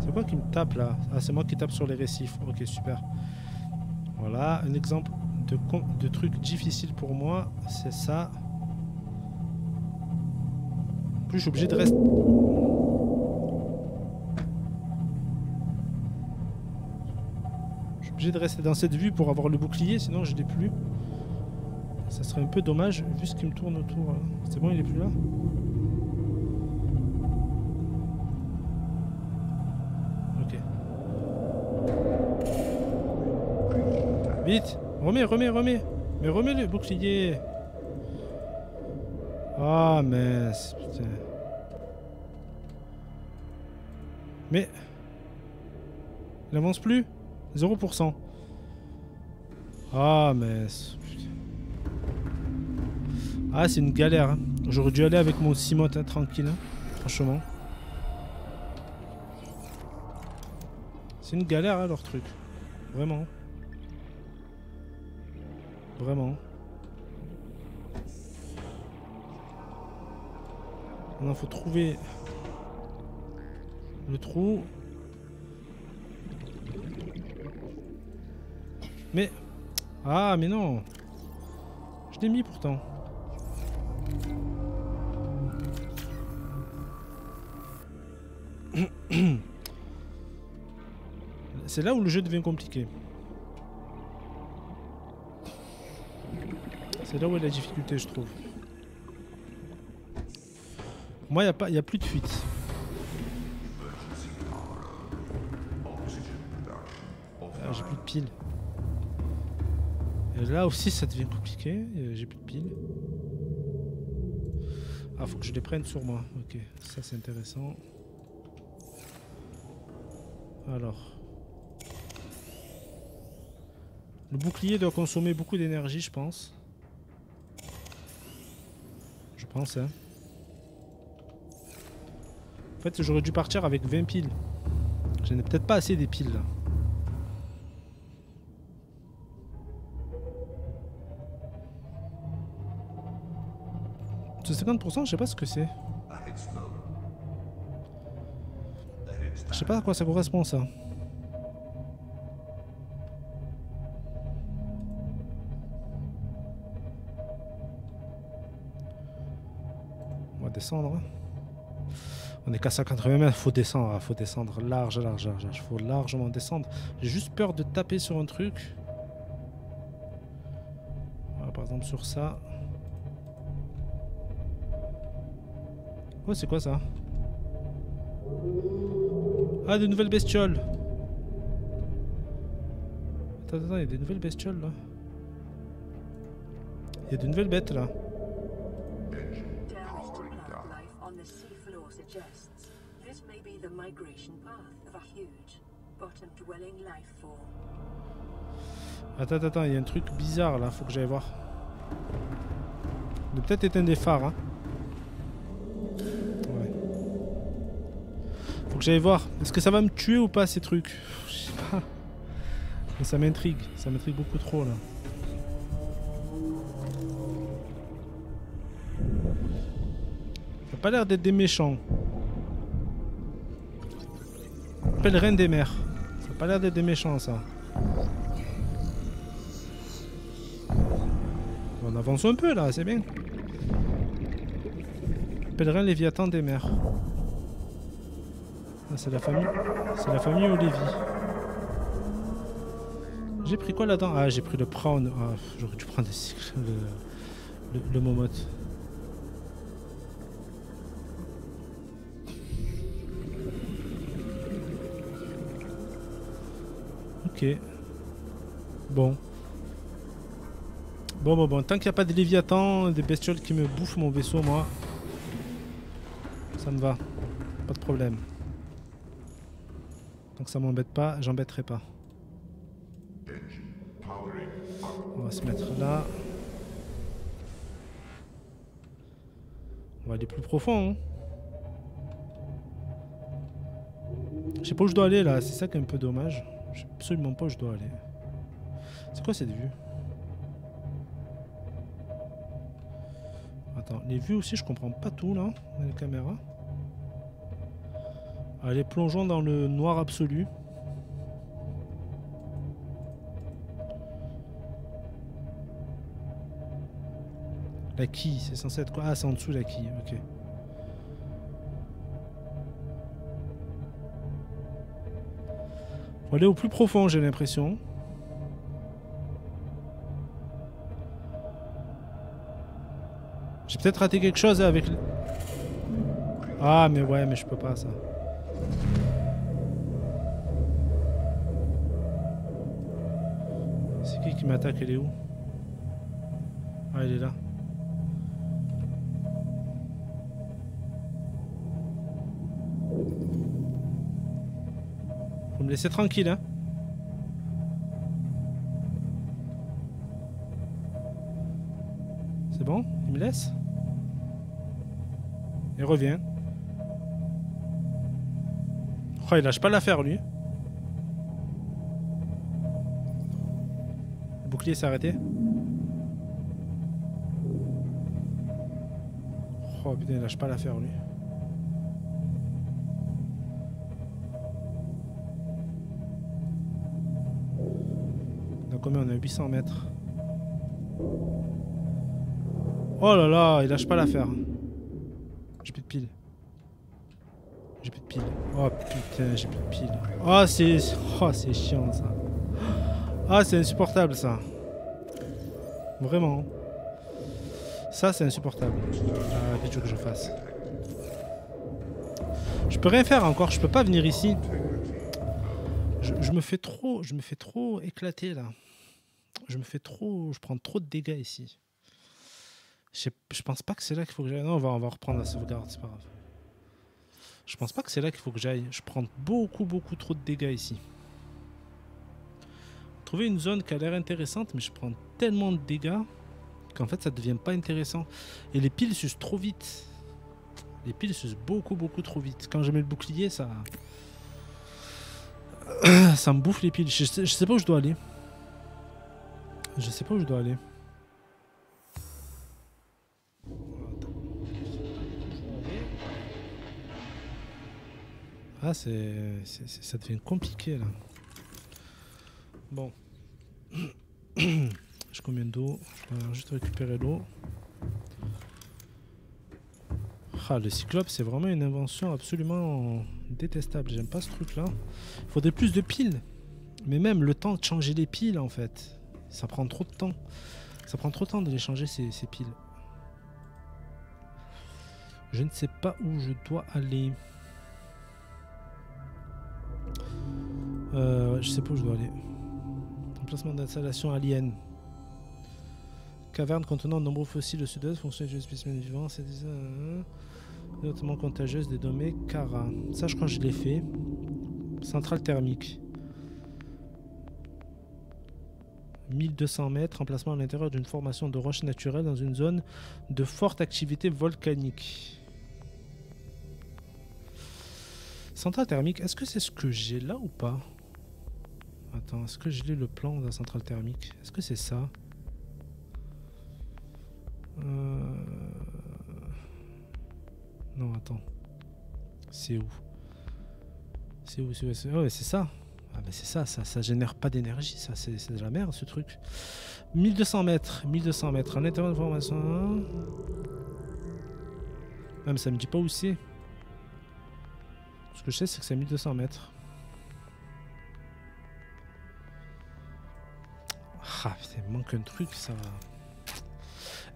C'est quoi qui me tape là? Ah, c'est moi qui tape sur les récifs. Ok, super. Voilà, un exemple de, de truc difficile pour moi, c'est ça. En plus, je suis obligé de rester... Je suis obligé de rester dans cette vue pour avoir le bouclier, sinon je l'ai plus. Ça serait un peu dommage vu ce qui me tourne autour. C'est bon, il est plus là? Ok. Vite! Remets, remets, remets! Mais remets le bouclier! Ah, mince, putain. Mais... Il avance plus? zéro pour cent. Ah, mince. Ah, c'est une galère, hein. J'aurais dû aller avec mon Seamoth, hein, tranquille, hein. Franchement. C'est une galère, hein, leur truc. Vraiment. Vraiment. Maintenant, il faut trouver le trou. Mais... Ah, mais non! Je l'ai mis pourtant. C'est là où le jeu devient compliqué. C'est là où est la difficulté, je trouve. Moi, il n'y a pas, il n'y a plus de fuite. Ah, j'ai plus de piles. Et là aussi, ça devient compliqué. J'ai plus de piles. Ah, faut que je les prenne sur moi. Ok, ça c'est intéressant. Alors... Le bouclier doit consommer beaucoup d'énergie, je pense. Je pense, hein. En fait, j'aurais dû partir avec vingt piles. Je n'ai peut-être pas assez des piles, là. Ce cinquante pour cent, je sais pas ce que c'est. Je sais pas à quoi ça correspond, ça. Descendre. On est qu'à cent quatre-vingts mètres, faut descendre, faut descendre large, large, large, faut largement descendre. J'ai juste peur de taper sur un truc. Voilà, par exemple sur ça. Oh, c'est quoi ça? Ah, de nouvelles bestioles. Attends, attends, il y a des nouvelles bestioles là. Il y a de nouvelles bêtes là. Attends, attends, il y a un truc bizarre là, faut que j'aille voir. On peut-être éteindre des phares, hein. Ouais. Faut que j'aille voir. Est-ce que ça va me tuer ou pas ces trucs? Je sais pas. Mais ça m'intrigue, ça m'intrigue beaucoup trop là. Ça a pas l'air d'être des méchants. Pèlerin des mers. Ça a pas l'air d'être des méchants ça. On avance un peu là, c'est bien. Pèlerin Léviathan des mers. Ah, c'est la famille. C'est la famille au Lévi. J'ai pris quoi là-dedans? Ah, j'ai pris le PRAWN. Ah, j'aurais dû prendre le, le, le momote. Ok. Bon. Bon, bon, bon. Tant qu'il n'y a pas de Léviathan, des bestioles qui me bouffent mon vaisseau, moi, ça me va. Pas de problème. Tant que ça m'embête pas, j'embêterai pas. On va se mettre là. On va aller plus profond. Hein. Je sais pas où je dois aller là, c'est ça qui est un peu dommage. Je sais absolument pas où je dois aller. C'est quoi cette vue? Attends, les vues aussi, je comprends pas tout là, la caméra. Allez, plongeons dans le noir absolu. La quille, c'est censé être quoi? Ah, c'est en dessous la quille, ok. Faut aller au plus profond, j'ai l'impression. J'ai peut-être raté quelque chose avec... Ah mais ouais, mais je peux pas ça. C'est qui qui m'attaque? Elle est où? Ah, elle est là. Me laisser tranquille, hein. C'est bon, il me laisse. Il revient. Oh, il lâche pas l'affaire lui. Le bouclier s'est arrêté. Oh putain, il lâche pas l'affaire lui. à combien on est à huit cents mètres. Oh là là, il lâche pas l'affaire. J'ai plus de piles. J'ai plus de piles. Oh putain, j'ai plus de piles. Oh c'est oh, c'est chiant ça. Ah c'est insupportable ça. Vraiment. Ça c'est insupportable. Euh, qu'est-ce que je fasse? Je peux rien faire encore, je peux pas venir ici. Je, je me fais trop, je me fais trop éclater là. Je me fais trop, je prends trop de dégâts ici. Je, je pense pas que c'est là qu'il faut que j'aille. Non, on va, on va reprendre la sauvegarde, c'est pas grave. Je pense pas que c'est là qu'il faut que j'aille. Je prends beaucoup, beaucoup trop de dégâts ici. Trouver une zone qui a l'air intéressante, mais je prends tellement de dégâts qu'en fait ça devient pas intéressant. Et les piles s'usent trop vite. Les piles s'usent beaucoup, beaucoup trop vite. Quand je mets le bouclier, ça... ça me bouffe les piles. Je sais, je sais pas où je dois aller. Je sais pas où je dois aller. Ah, c'est... ça devient compliqué, là. Bon. J'ai combien d'eau? Je vais juste récupérer l'eau. Ah, le cyclope, c'est vraiment une invention absolument détestable. J'aime pas ce truc-là. Il faudrait plus de piles. Mais même le temps de changer les piles, en fait. Ça prend trop de temps. Ça prend trop de temps de les changer, ces, ces piles. Je ne sais pas où je dois aller. Euh, je sais pas où je dois aller. Emplacement d'installation alien. Caverne contenant de nombreux fossiles au sud-est, fonction de spécimens vivants, c'est des... Euh, notamment contagieuse, dénommée Cara. Ça, je crois que je l'ai fait. Centrale thermique. mille deux cents mètres, emplacement à l'intérieur d'une formation de roches naturelles dans une zone de forte activité volcanique. Centrale thermique, est-ce que c'est ce que j'ai là ou pas? Attends, est-ce que je l'ai le plan de la centrale thermique? Est-ce que c'est ça? euh... Non, attends. C'est où? C'est où? C'est où? Ouais, c'est ça. Ah bah c'est ça, ça, ça génère pas d'énergie, ça, c'est de la merde ce truc. mille deux cents mètres, mille deux cents mètres, à l'intérieur de formation... Ah mais ça me dit pas où c'est. Ce que je sais, c'est que c'est mille deux cents mètres. Ah putain, il manque un truc, ça va...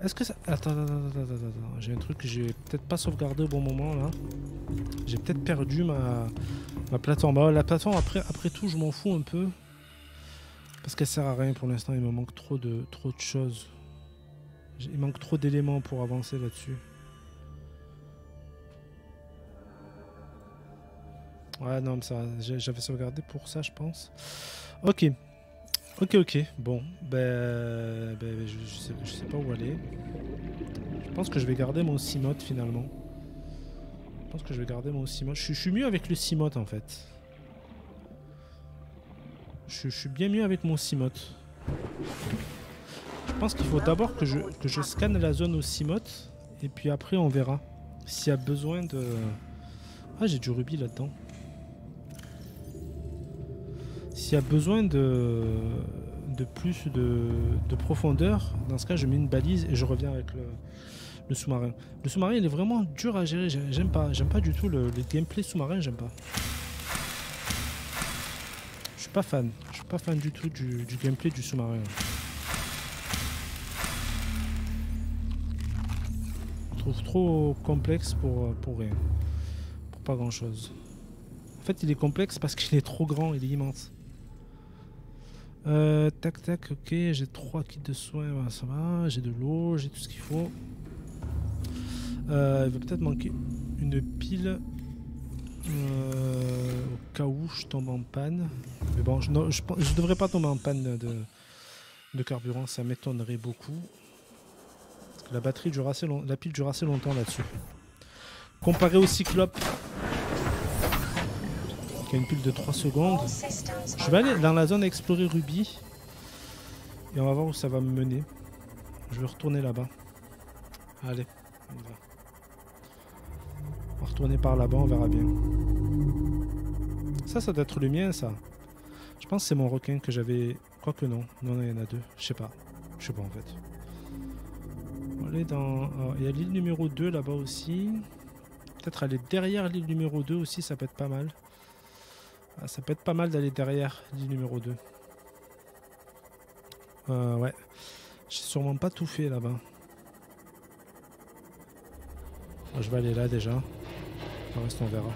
Est-ce que ça... Attends, attends, attends, attends, attends. J'ai un truc que j'ai peut-être pas sauvegardé au bon moment, là. J'ai peut-être perdu ma... ma plateforme. Bah, la plateforme, après, après tout, je m'en fous un peu. Parce qu'elle sert à rien pour l'instant, il me manque trop de, trop de choses. Il manque trop d'éléments pour avancer là-dessus. Ouais, non, mais ça, j'avais sauvegardé pour ça, je pense. Ok. Ok, ok. Bon, ben, ben je, je, sais, je sais pas où aller. Je pense que je vais garder mon Seamoth, finalement. Je pense que je vais garder mon Seamoth. Je, je suis mieux avec le Seamoth, en fait. Je, je suis bien mieux avec mon Seamoth. Je pense qu'il faut d'abord que je, que je scanne la zone au Seamoth. Et puis après, on verra s'il y a besoin de... Ah, j'ai du rubis là-dedans. S'il y a besoin de, de plus de, de profondeur, dans ce cas je mets une balise et je reviens avec le, le sous-marin. Le sous-marin il est vraiment dur à gérer, j'aime pas, j'aime pas du tout le, le gameplay sous-marin, j'aime pas. Je suis pas fan, je suis pas fan du tout du, du gameplay du sous-marin. Je trouve trop complexe pour, pour rien, pour pas grand chose. En fait il est complexe parce qu'il est trop grand, il est immense. Euh, tac tac, ok, j'ai trois kits de soins, voilà, ça va, j'ai de l'eau, j'ai tout ce qu'il faut. Euh, il va peut-être manquer une pile euh, au cas où je tombe en panne. Mais bon, je ne je, je devrais pas tomber en panne de, de carburant, ça m'étonnerait beaucoup. Parce que la batterie dure assez long, la pile dure assez longtemps là-dessus. Comparé au cyclope, qui a une pile de trois secondes. Je vais aller dans la zone explorer Ruby et on va voir où ça va me mener. Je vais retourner là-bas. Allez, on va. On va retourner par là-bas, on verra bien. Ça, ça doit être le mien, ça. Je pense que c'est mon requin que j'avais Quoique non. Non, non, il y en a deux. Je sais pas. Je sais pas en fait. On est dans... Alors, il y a l'île numéro deux là-bas aussi. Peut-être aller derrière l'île numéro deux aussi, ça peut être pas mal. Ah, ça peut être pas mal d'aller derrière l'île numéro deux. Euh, ouais. J'ai sûrement pas tout fait là-bas. Je vais aller là déjà. Le reste on verra.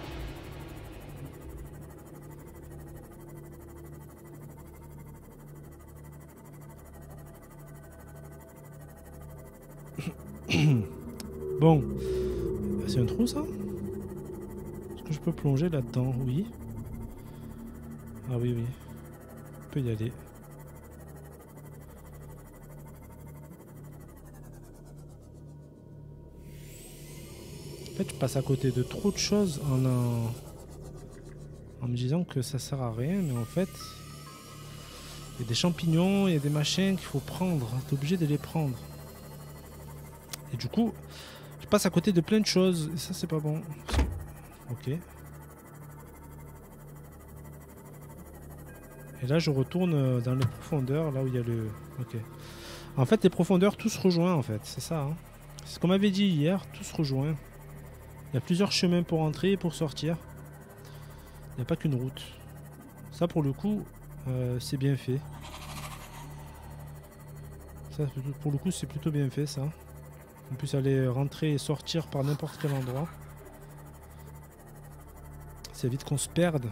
Bon. C'est un trou ça? Est-ce que je peux plonger là-dedans? Oui. Ah oui, oui. On peut y aller. En fait, je passe à côté de trop de choses en, en, en me disant que ça sert à rien, mais en fait, il y a des champignons, il y a des machins qu'il faut prendre. T'es obligé de les prendre. Et du coup, je passe à côté de plein de choses. Et ça, c'est pas bon. Ok. Et là, je retourne dans les profondeurs, là où il y a le... Ok. En fait, les profondeurs, tout se rejoint, en fait. C'est ça, hein. C'est ce qu'on m'avait dit hier, tout se rejoint. Il y a plusieurs chemins pour entrer et pour sortir. Il n'y a pas qu'une route. Ça, pour le coup, euh, c'est bien fait. Ça, pour le coup, c'est plutôt bien fait, ça. On puisse aller rentrer et sortir par n'importe quel endroit. Ça évite qu'on se perde.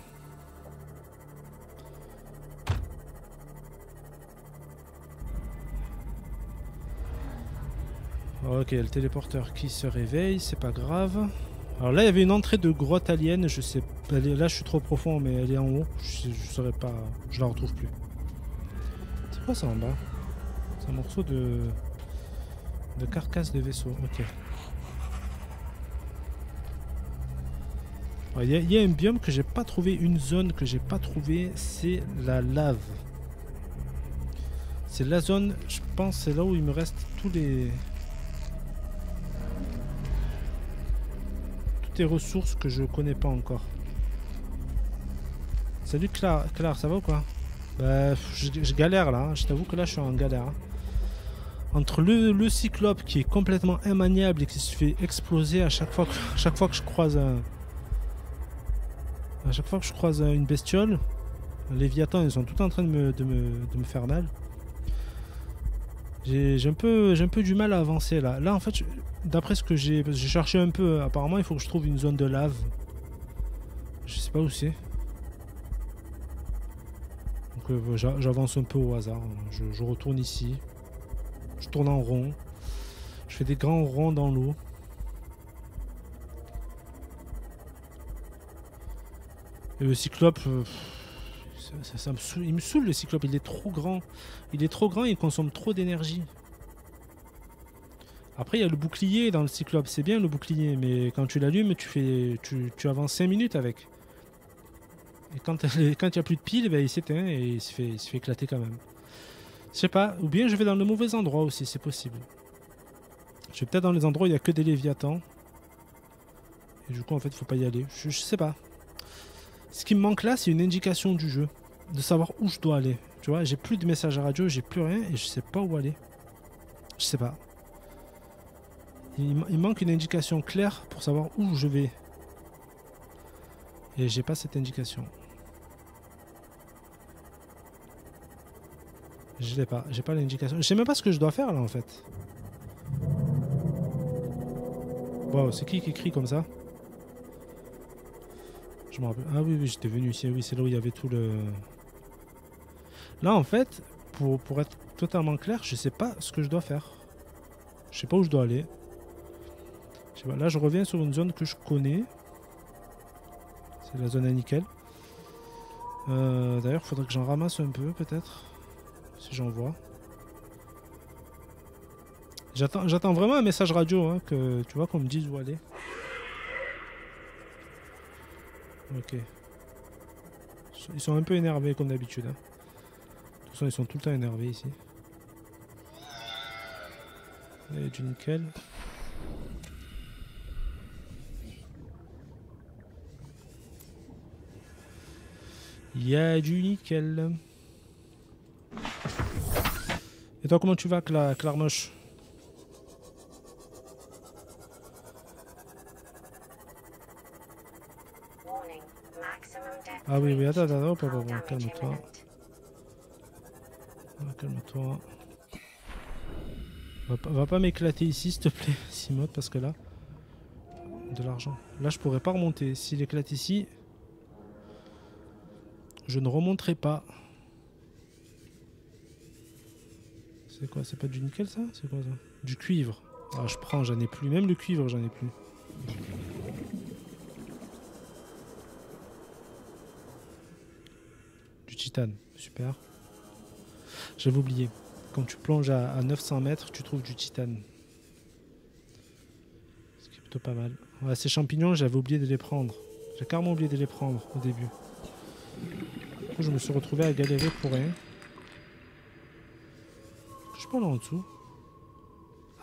Ok, le téléporteur qui se réveille, c'est pas grave. Alors là, il y avait une entrée de grotte alien, je sais pas. Là, je suis trop profond, mais elle est en haut. Je, je saurais pas. Je la retrouve plus. C'est quoi ça en bas? C'est un morceau de. de carcasse de vaisseau. Ok. Il y, y a un biome que j'ai pas trouvé, une zone que j'ai pas trouvé, c'est la lave. C'est la zone, je pense, c'est là où il me reste tous les. Des ressources que je connais pas encore. Salut Claire, Claire ça va ou quoi? Bah, je, je galère là, hein. Je t'avoue que là je suis en galère. Hein. Entre le, le cyclope qui est complètement immaniable et qui se fait exploser à chaque fois que, à chaque fois que je croise un, à chaque fois que je croise une bestiole, les Léviathans ils sont tout en train de me, de me, de me faire mal. J'ai un peu, j'ai un peu du mal à avancer là. Là en fait, d'après ce que j'ai, j'ai cherché un peu. Apparemment, il faut que je trouve une zone de lave. Je sais pas où c'est. Donc euh, j'avance un peu au hasard. Je, je retourne ici. Je tourne en rond. Je fais des grands ronds dans l'eau. Et le cyclope. Euh, Ça, ça me saoule. Il me saoule le cyclope, il est trop grand. Il est trop grand, il consomme trop d'énergie. Après, il y a le bouclier dans le cyclope, c'est bien le bouclier, mais quand tu l'allumes, tu fais, tu, tu avances cinq minutes avec. Et quand il quand n'y a plus de piles, ben, il s'éteint et il se, fait, il se fait éclater quand même. Je sais pas, ou bien je vais dans le mauvais endroit aussi, c'est possible. Je vais peut-être dans les endroits où il n'y a que des léviathans. Et du coup, en fait, il ne faut pas y aller. Je, je sais pas. Ce qui me manque là, c'est une indication du jeu. De savoir où je dois aller. Tu vois, j'ai plus de messages à radio, j'ai plus rien et je sais pas où aller. Je sais pas. Il, il manque une indication claire pour savoir où je vais. Et j'ai pas cette indication. Je l'ai pas, j'ai pas l'indication. Je sais même pas ce que je dois faire là en fait. Wow, c'est qui qui crie comme ça? Je me rappelle. Ah oui, oui, j'étais venu ici. Oui, c'est là où il y avait tout le. Là, en fait, pour, pour être totalement clair, je sais pas ce que je dois faire. Je sais pas où je dois aller. Je sais pas. Là, je reviens sur une zone que je connais. C'est la zone à nickel. Euh, D'ailleurs, il faudrait que j'en ramasse un peu, peut-être. Si j'en vois. J'attends vraiment un message radio, hein, que tu vois, qu'on me dise où aller. Ok. Ils sont un peu énervés comme d'habitude. Hein. De toute façon, ils sont tout le temps énervés ici. Là, il y a du nickel. Il y a du nickel. toi, comment tu vas, Cla Clarmoche? Ah oui, oui, attends, attends, attends, attends, calme-toi. Calme-toi. Va pas, pas m'éclater ici, s'il te plaît, Seamoth, parce que là... De l'argent. Là, je pourrais pas remonter. S'il éclate ici... Je ne remonterai pas. C'est quoi? C'est pas du nickel, ça? C'est quoi, ça? Du cuivre. Ah, je prends, j'en ai plus. Même le cuivre, j'en ai plus. Du titane. Super. J'avais oublié. Quand tu plonges à neuf cents mètres, tu trouves du titane. Ce qui est plutôt pas mal. Ouais, ces champignons, j'avais oublié de les prendre. J'ai carrément oublié de les prendre au début. Du coup, je me suis retrouvé à galérer pour rien. Je suis pas là en dessous.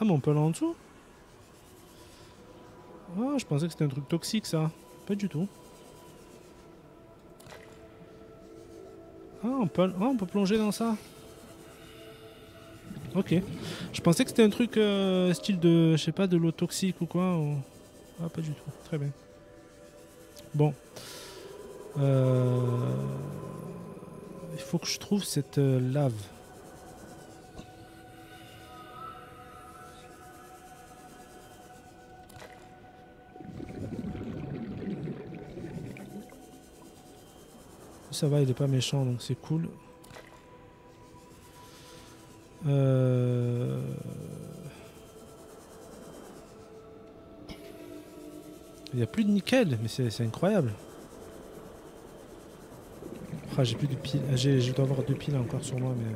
Ah, mais on peut aller en dessous? Ah, je pensais que c'était un truc toxique, ça. Pas du tout. Ah, on peut, ah, on peut plonger dans ça. Ok. Je pensais que c'était un truc euh, style de, je sais pas, de l'eau toxique ou quoi. Ou... Ah, pas du tout. Très bien. Bon. Euh... Il faut que je trouve cette euh, lave. Ça va, il est pas méchant, donc c'est cool. Euh... Il n'y a plus de nickel, mais c'est incroyable. Ah, j'ai plus de piles. Ah, je dois avoir deux piles encore sur moi, mais...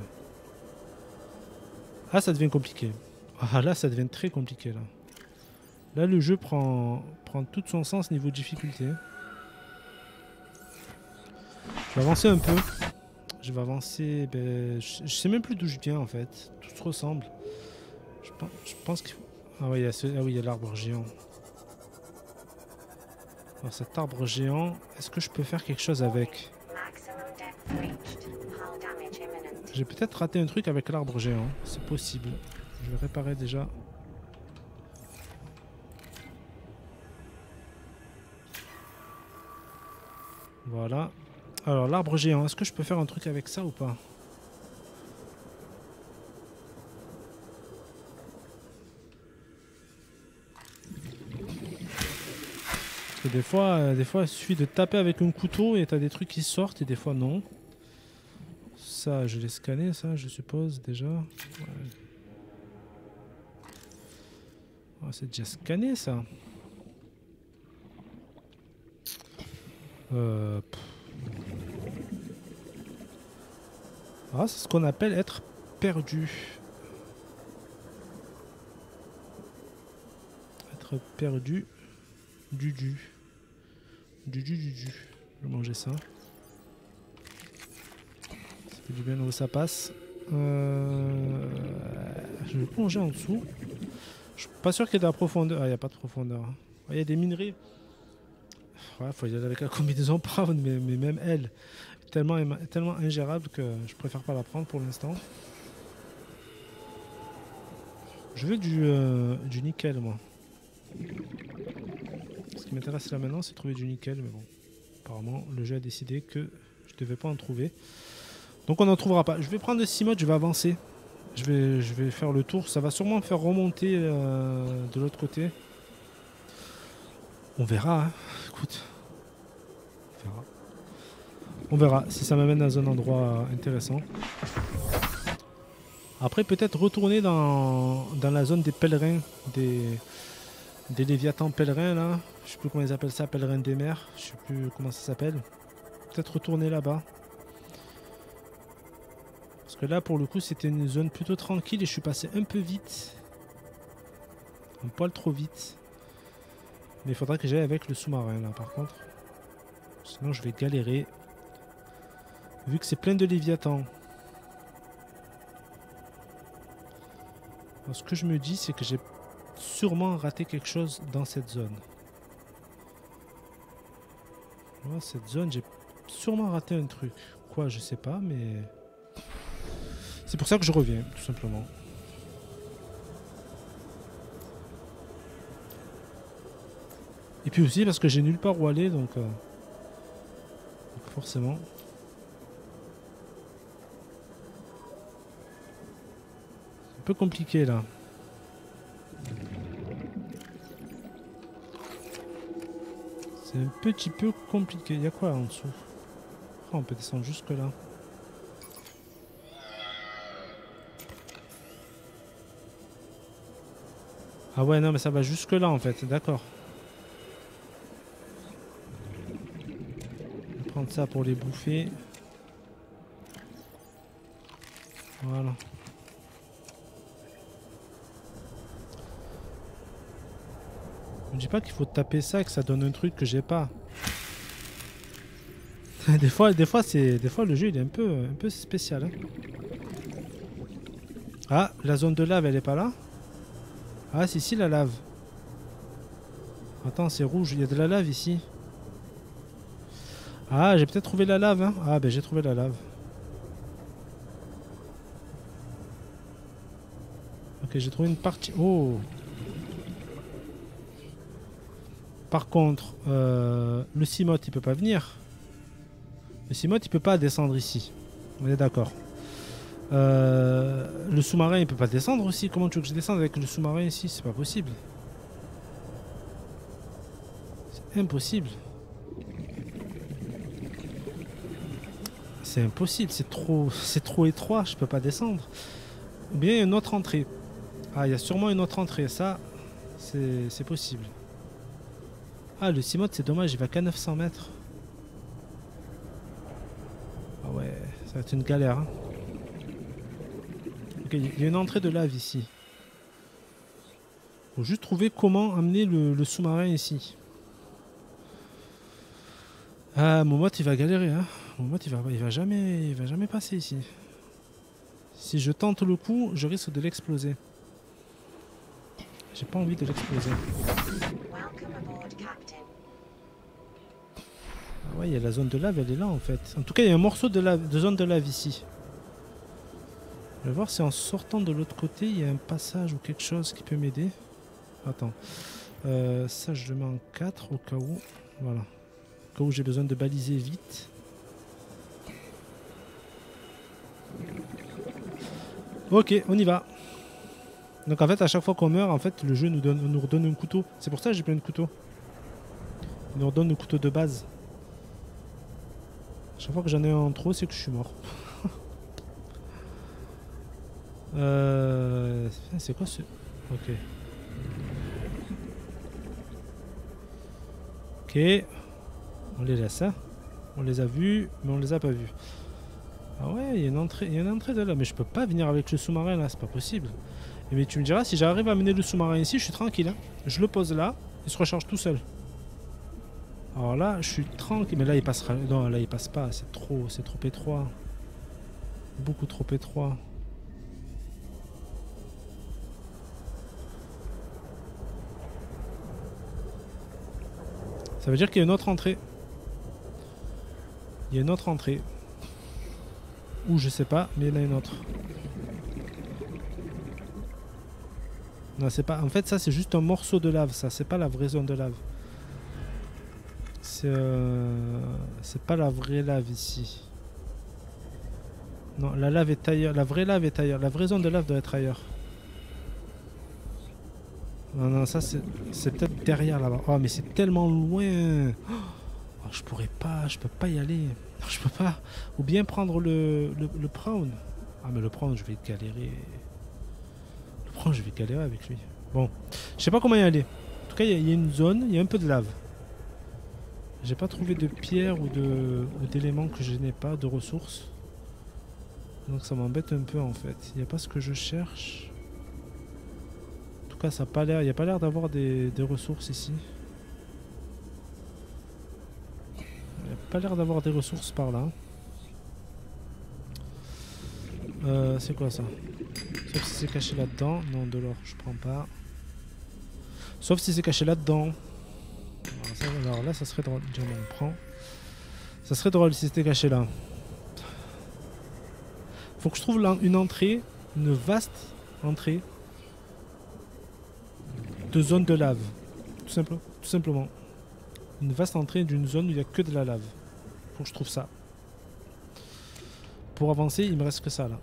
Ah, ça devient compliqué. Ah, là, ça devient très compliqué, là. Là, le jeu prend, prend tout son sens niveau difficulté. Je vais avancer un peu. Je vais avancer... Ben, je, je sais même plus d'où je viens, en fait. Tout se ressemble. Je pense, je pense qu'il faut... Ah oui, il y a ce... ah, oui, il y a l'arbre géant. Alors, cet arbre géant, est-ce que je peux faire quelque chose avec ? J'ai peut-être raté un truc avec l'arbre géant, c'est possible. Je vais réparer déjà. Voilà. Alors l'arbre géant, est-ce que je peux faire un truc avec ça ou pas? Parce que des fois, euh, des fois il suffit de taper avec un couteau et t'as des trucs qui sortent et des fois non. Ça, je l'ai scanné, ça, je suppose, déjà. Ouais. Oh, c'est déjà scanné, ça. Euh, ah, c'est ce qu'on appelle être perdu. Être perdu. Dudu. Dudu, dudu. Je vais manger ça. Du bien où ça passe. Euh... Je vais plonger en dessous. Je suis pas sûr qu'il y ait de la profondeur. Ah, il n'y a pas de profondeur. Il y a des minerais. Il ouais, faut y aller avec la combinaison PRAWN, mais, mais même elle. Tellement, tellement ingérable que je préfère pas la prendre pour l'instant. Je veux du, euh, du nickel, moi. Ce qui m'intéresse là maintenant, c'est trouver du nickel. Mais bon, apparemment, le jeu a décidé que je devais pas en trouver. Donc on n'en trouvera pas. Je vais prendre le Seamoth, je vais avancer. Je vais, je vais faire le tour. Ça va sûrement me faire remonter euh, de l'autre côté. On verra, hein. Écoute. On verra. On verra si ça m'amène dans un endroit intéressant. Après peut-être retourner dans, dans la zone des pèlerins, des, des Léviathans pèlerins là. Je sais plus comment ils appellent ça, Pèlerin des mers. Je sais plus comment ça s'appelle. Peut-être retourner là-bas. Parce que là, pour le coup, c'était une zone plutôt tranquille et je suis passé un peu vite. Un poil trop vite. Mais il faudra que j'aille avec le sous-marin, là, par contre. Sinon, je vais galérer. Vu que c'est plein de Léviathans. Alors, ce que je me dis, c'est que j'ai sûrement raté quelque chose dans cette zone. Dans cette zone, j'ai sûrement raté un truc. Quoi, je sais pas, mais... C'est pour ça que je reviens, tout simplement. Et puis aussi parce que j'ai nulle part où aller, donc, euh... donc forcément. C'est un peu compliqué là. C'est un petit peu compliqué. Il y a quoi là en dessous? Oh, on peut descendre jusque là. Ah ouais, non, mais ça va jusque là en fait, d'accord. Prendre ça pour les bouffer. Voilà. On dit pas qu'il faut taper ça et que ça donne un truc que j'ai pas. Des fois, des fois c'est, des fois le jeu il est un peu, un peu spécial. Hein. Ah, la zone de lave elle est pas là. Ah si si la lave. Attends, c'est rouge, il y a de la lave ici. Ah, j'ai peut-être trouvé la lave, hein. Ah, ben j'ai trouvé la lave. Ok, j'ai trouvé une partie... Oh. Par contre, euh, le Seamoth, il peut pas venir. Le Seamoth, il peut pas descendre ici. On est d'accord. Euh, le sous-marin, il peut pas descendre aussi. Comment tu veux que je descende avec le sous-marin ici? C'est pas possible. C'est impossible. C'est impossible, c'est trop, c'est trop étroit, je peux pas descendre. Ou bien il y a une autre entrée. Ah, il y a sûrement une autre entrée, ça, c'est possible. Ah, le Seamoth, c'est dommage, il va qu'à neuf cents mètres. Ah ouais, ça va être une galère. Hein. Ok, il y a une entrée de lave ici. Faut juste trouver comment amener le, le sous-marin ici. Ah, mon mote, il va galérer, hein. Mon mode, il va, il va jamais, il va jamais passer ici. Si je tente le coup, je risque de l'exploser. J'ai pas envie de l'exploser. Ah ouais, il y a la zone de lave, elle est là en fait. En tout cas, il y a un morceau de, lave, de zone de lave ici. Je vais voir si en sortant de l'autre côté, il y a un passage ou quelque chose qui peut m'aider. Attends. Euh, ça, je le mets en quatre au cas où. Voilà. Au cas où j'ai besoin de baliser vite. Ok, on y va. Donc en fait, à chaque fois qu'on meurt, en fait, le jeu nous donne, nous redonne un couteau. C'est pour ça que j'ai plein de couteaux. Il nous redonne le couteau de base. À chaque fois que j'en ai un en trop, c'est que je suis mort. euh... C'est quoi ce... Ok. Ok. On les laisse, hein. On les a vus, mais on les a pas vus. Ah ouais, il y a une entrée, il y a une entrée de là, mais je peux pas venir avec le sous-marin là, c'est pas possible. Et mais tu me diras, si j'arrive à amener le sous-marin ici, je suis tranquille. Hein. Je le pose là, il se recharge tout seul. Alors là, je suis tranquille, mais là il passera, non là il passe pas, c'est trop, c'est trop étroit, beaucoup trop étroit. Ça veut dire qu'il y a une autre entrée. Il y a une autre entrée. Ou je sais pas, mais il y en a une autre. Non, c'est pas. En fait, ça, c'est juste un morceau de lave, ça. C'est pas la vraie zone de lave. C'est euh... c'est pas la vraie lave ici. Non, la lave est ailleurs. La vraie lave est ailleurs. La vraie zone de lave doit être ailleurs. Non, non, ça, c'est peut-être derrière là-bas. Oh, mais c'est tellement loin. Oh, je pourrais pas. Je peux pas y aller. Je peux pas. Ou bien prendre le, le, le PRAWN. Ah mais le PRAWN, je vais galérer. Le PRAWN, je vais galérer avec lui. Bon, je sais pas comment y aller. En tout cas, il y, y a une zone, il y a un peu de lave. J'ai pas trouvé de pierre ou de ou d'éléments que je n'ai pas, de ressources. Donc ça m'embête un peu en fait. Il n'y a pas ce que je cherche. En tout cas, ça a pas l'air. Il n'y a pas l'air d'avoir des, des ressources ici. Pas l'air d'avoir des ressources par là. Euh, c'est quoi ça? Sauf si c'est caché là-dedans. Non, de l'or, je prends pas. Sauf si c'est caché là-dedans. Alors, alors là, ça serait drôle. Déjà, on prend. Ça serait drôle si c'était caché là. Faut que je trouve une entrée, une vaste entrée de zone de lave. Tout simplement. Tout simplement. Une vaste entrée d'une zone où il n'y a que de la lave. Faut que je trouve ça. Pour avancer, il me reste que ça là.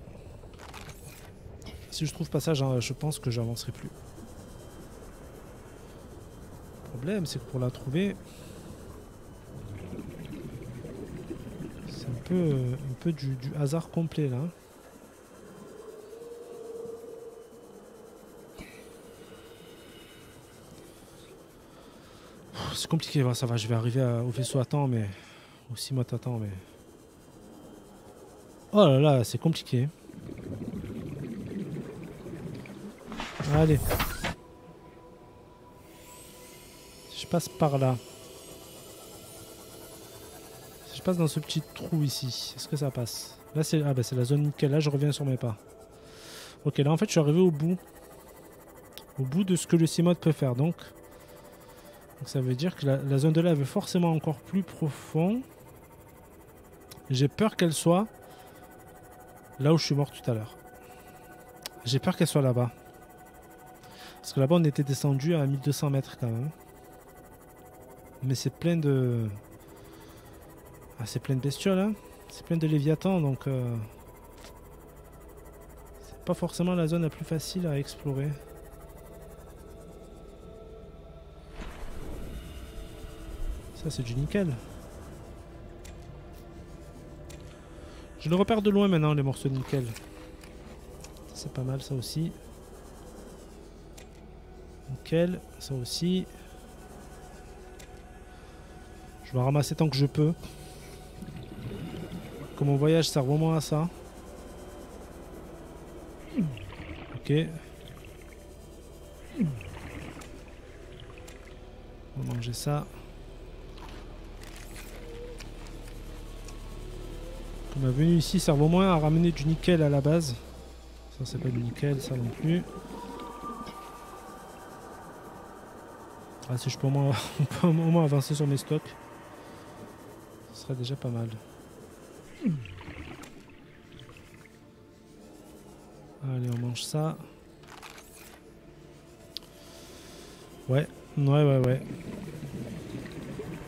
Si je trouve pas ça, je pense que j'avancerai plus. Le problème, c'est que pour la trouver, c'est un peu, un peu du, du hasard complet là. C'est compliqué, ça va, je vais arriver à, au vaisseau à temps, mais... Au Seamoth à temps, mais... Oh là là, c'est compliqué. Allez. Je passe par là. Je passe dans ce petit trou ici. Est-ce que ça passe? Là, c'est ah, bah, la zone nickel. Là, je reviens sur mes pas. Ok, là, en fait, je suis arrivé au bout. Au bout de ce que le Seamoth peut faire, donc... Donc ça veut dire que la, la zone de lave est forcément encore plus profonde. J'ai peur qu'elle soit là où je suis mort tout à l'heure. J'ai peur qu'elle soit là-bas. Parce que là-bas, on était descendu à mille deux cents mètres quand même. Mais c'est plein de... Ah, c'est plein de bestioles, hein. C'est plein de Léviathans, donc... Euh... C'est pas forcément la zone la plus facile à explorer. Ça, c'est du nickel. Je le repère de loin maintenant, les morceaux de nickel. C'est pas mal, ça aussi. Nickel, ça aussi. Je vais en ramasser tant que je peux. Comme mon voyage sert vraiment à ça. Ok. On va manger ça. Ma venue ici sert au moins à ramener du nickel à la base. Ça, c'est pas du nickel, ça non plus. Ah, si je peux au moins, au moins avancer sur mes stocks, ce serait déjà pas mal. Allez, on mange ça. Ouais, ouais, ouais, ouais.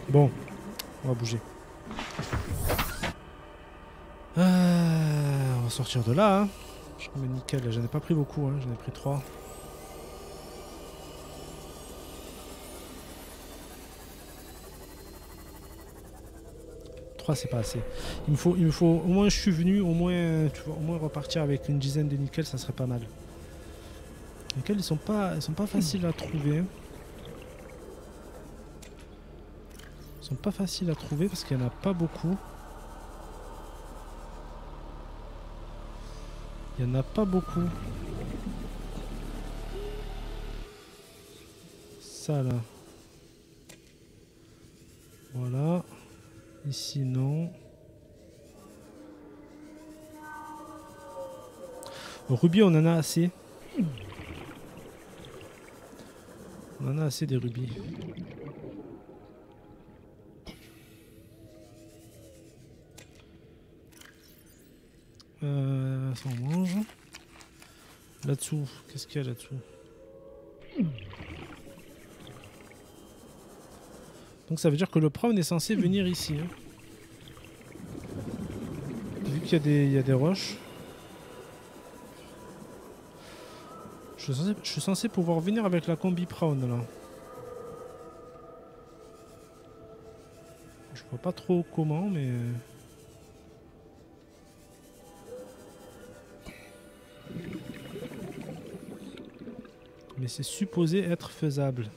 Bon, on va bouger. Euh, on va sortir de là. Hein. Mais nickel, j'en ai pas pris beaucoup, hein. J'en ai pris trois. trois, c'est pas assez. Il me faut, il me faut, au moins je suis venu, au moins, tu vois, au moins repartir avec une dizaine de nickel, ça serait pas mal. Les nickels, ils sont pas, ils sont pas faciles à trouver. Ils sont pas faciles à trouver parce qu'il y en a pas beaucoup. Il n'y en a pas beaucoup. Ça là. Voilà. Ici non. Au rubis, on en a assez. On en a assez des rubis. Euh, ça on mange. Là-dessous, qu'est-ce qu'il y a là-dessous? Donc ça veut dire que le prawn est censé venir ici. Hein. Vu qu'il y, y a des roches. Je suis, censé, je suis censé pouvoir venir avec la combi prawn là. Je vois pas trop comment, mais... Mais c'est supposé être faisable.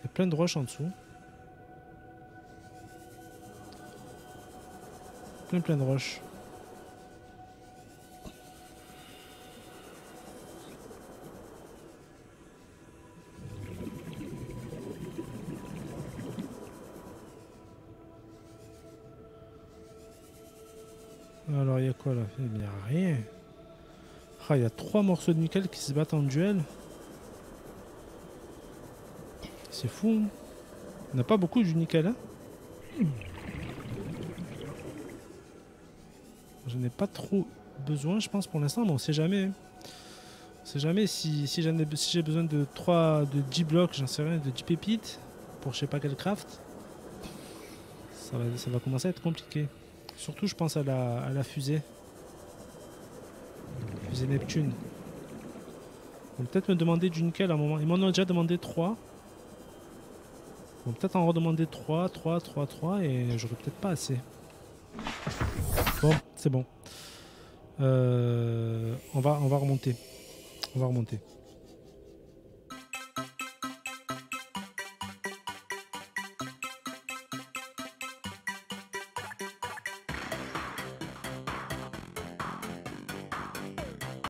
Il y a plein de roches en dessous. Plein plein de roches. Alors il y a quoi là? Il n'y a rien. Ah, il y a trois morceaux de nickel qui se battent en duel. C'est fou. Hein, on n'a pas beaucoup du nickel. Hein, je n'ai pas trop besoin, je pense, pour l'instant, mais on sait jamais. On sait jamais si, si j'ai si besoin de trois, de dix blocs, j'en sais rien, de dix pépites pour je sais pas quel craft. Ça va, ça va commencer à être compliqué. Surtout, je pense à la, à la fusée. La fusée Neptune. Ils vont peut-être me demander du nickel à un moment. Ils m'en ont déjà demandé trois. Ils vont peut-être en redemander trois, trois, trois, trois et j'aurai peut-être pas assez. Bon, c'est bon. Euh, on va, on va remonter. On va remonter.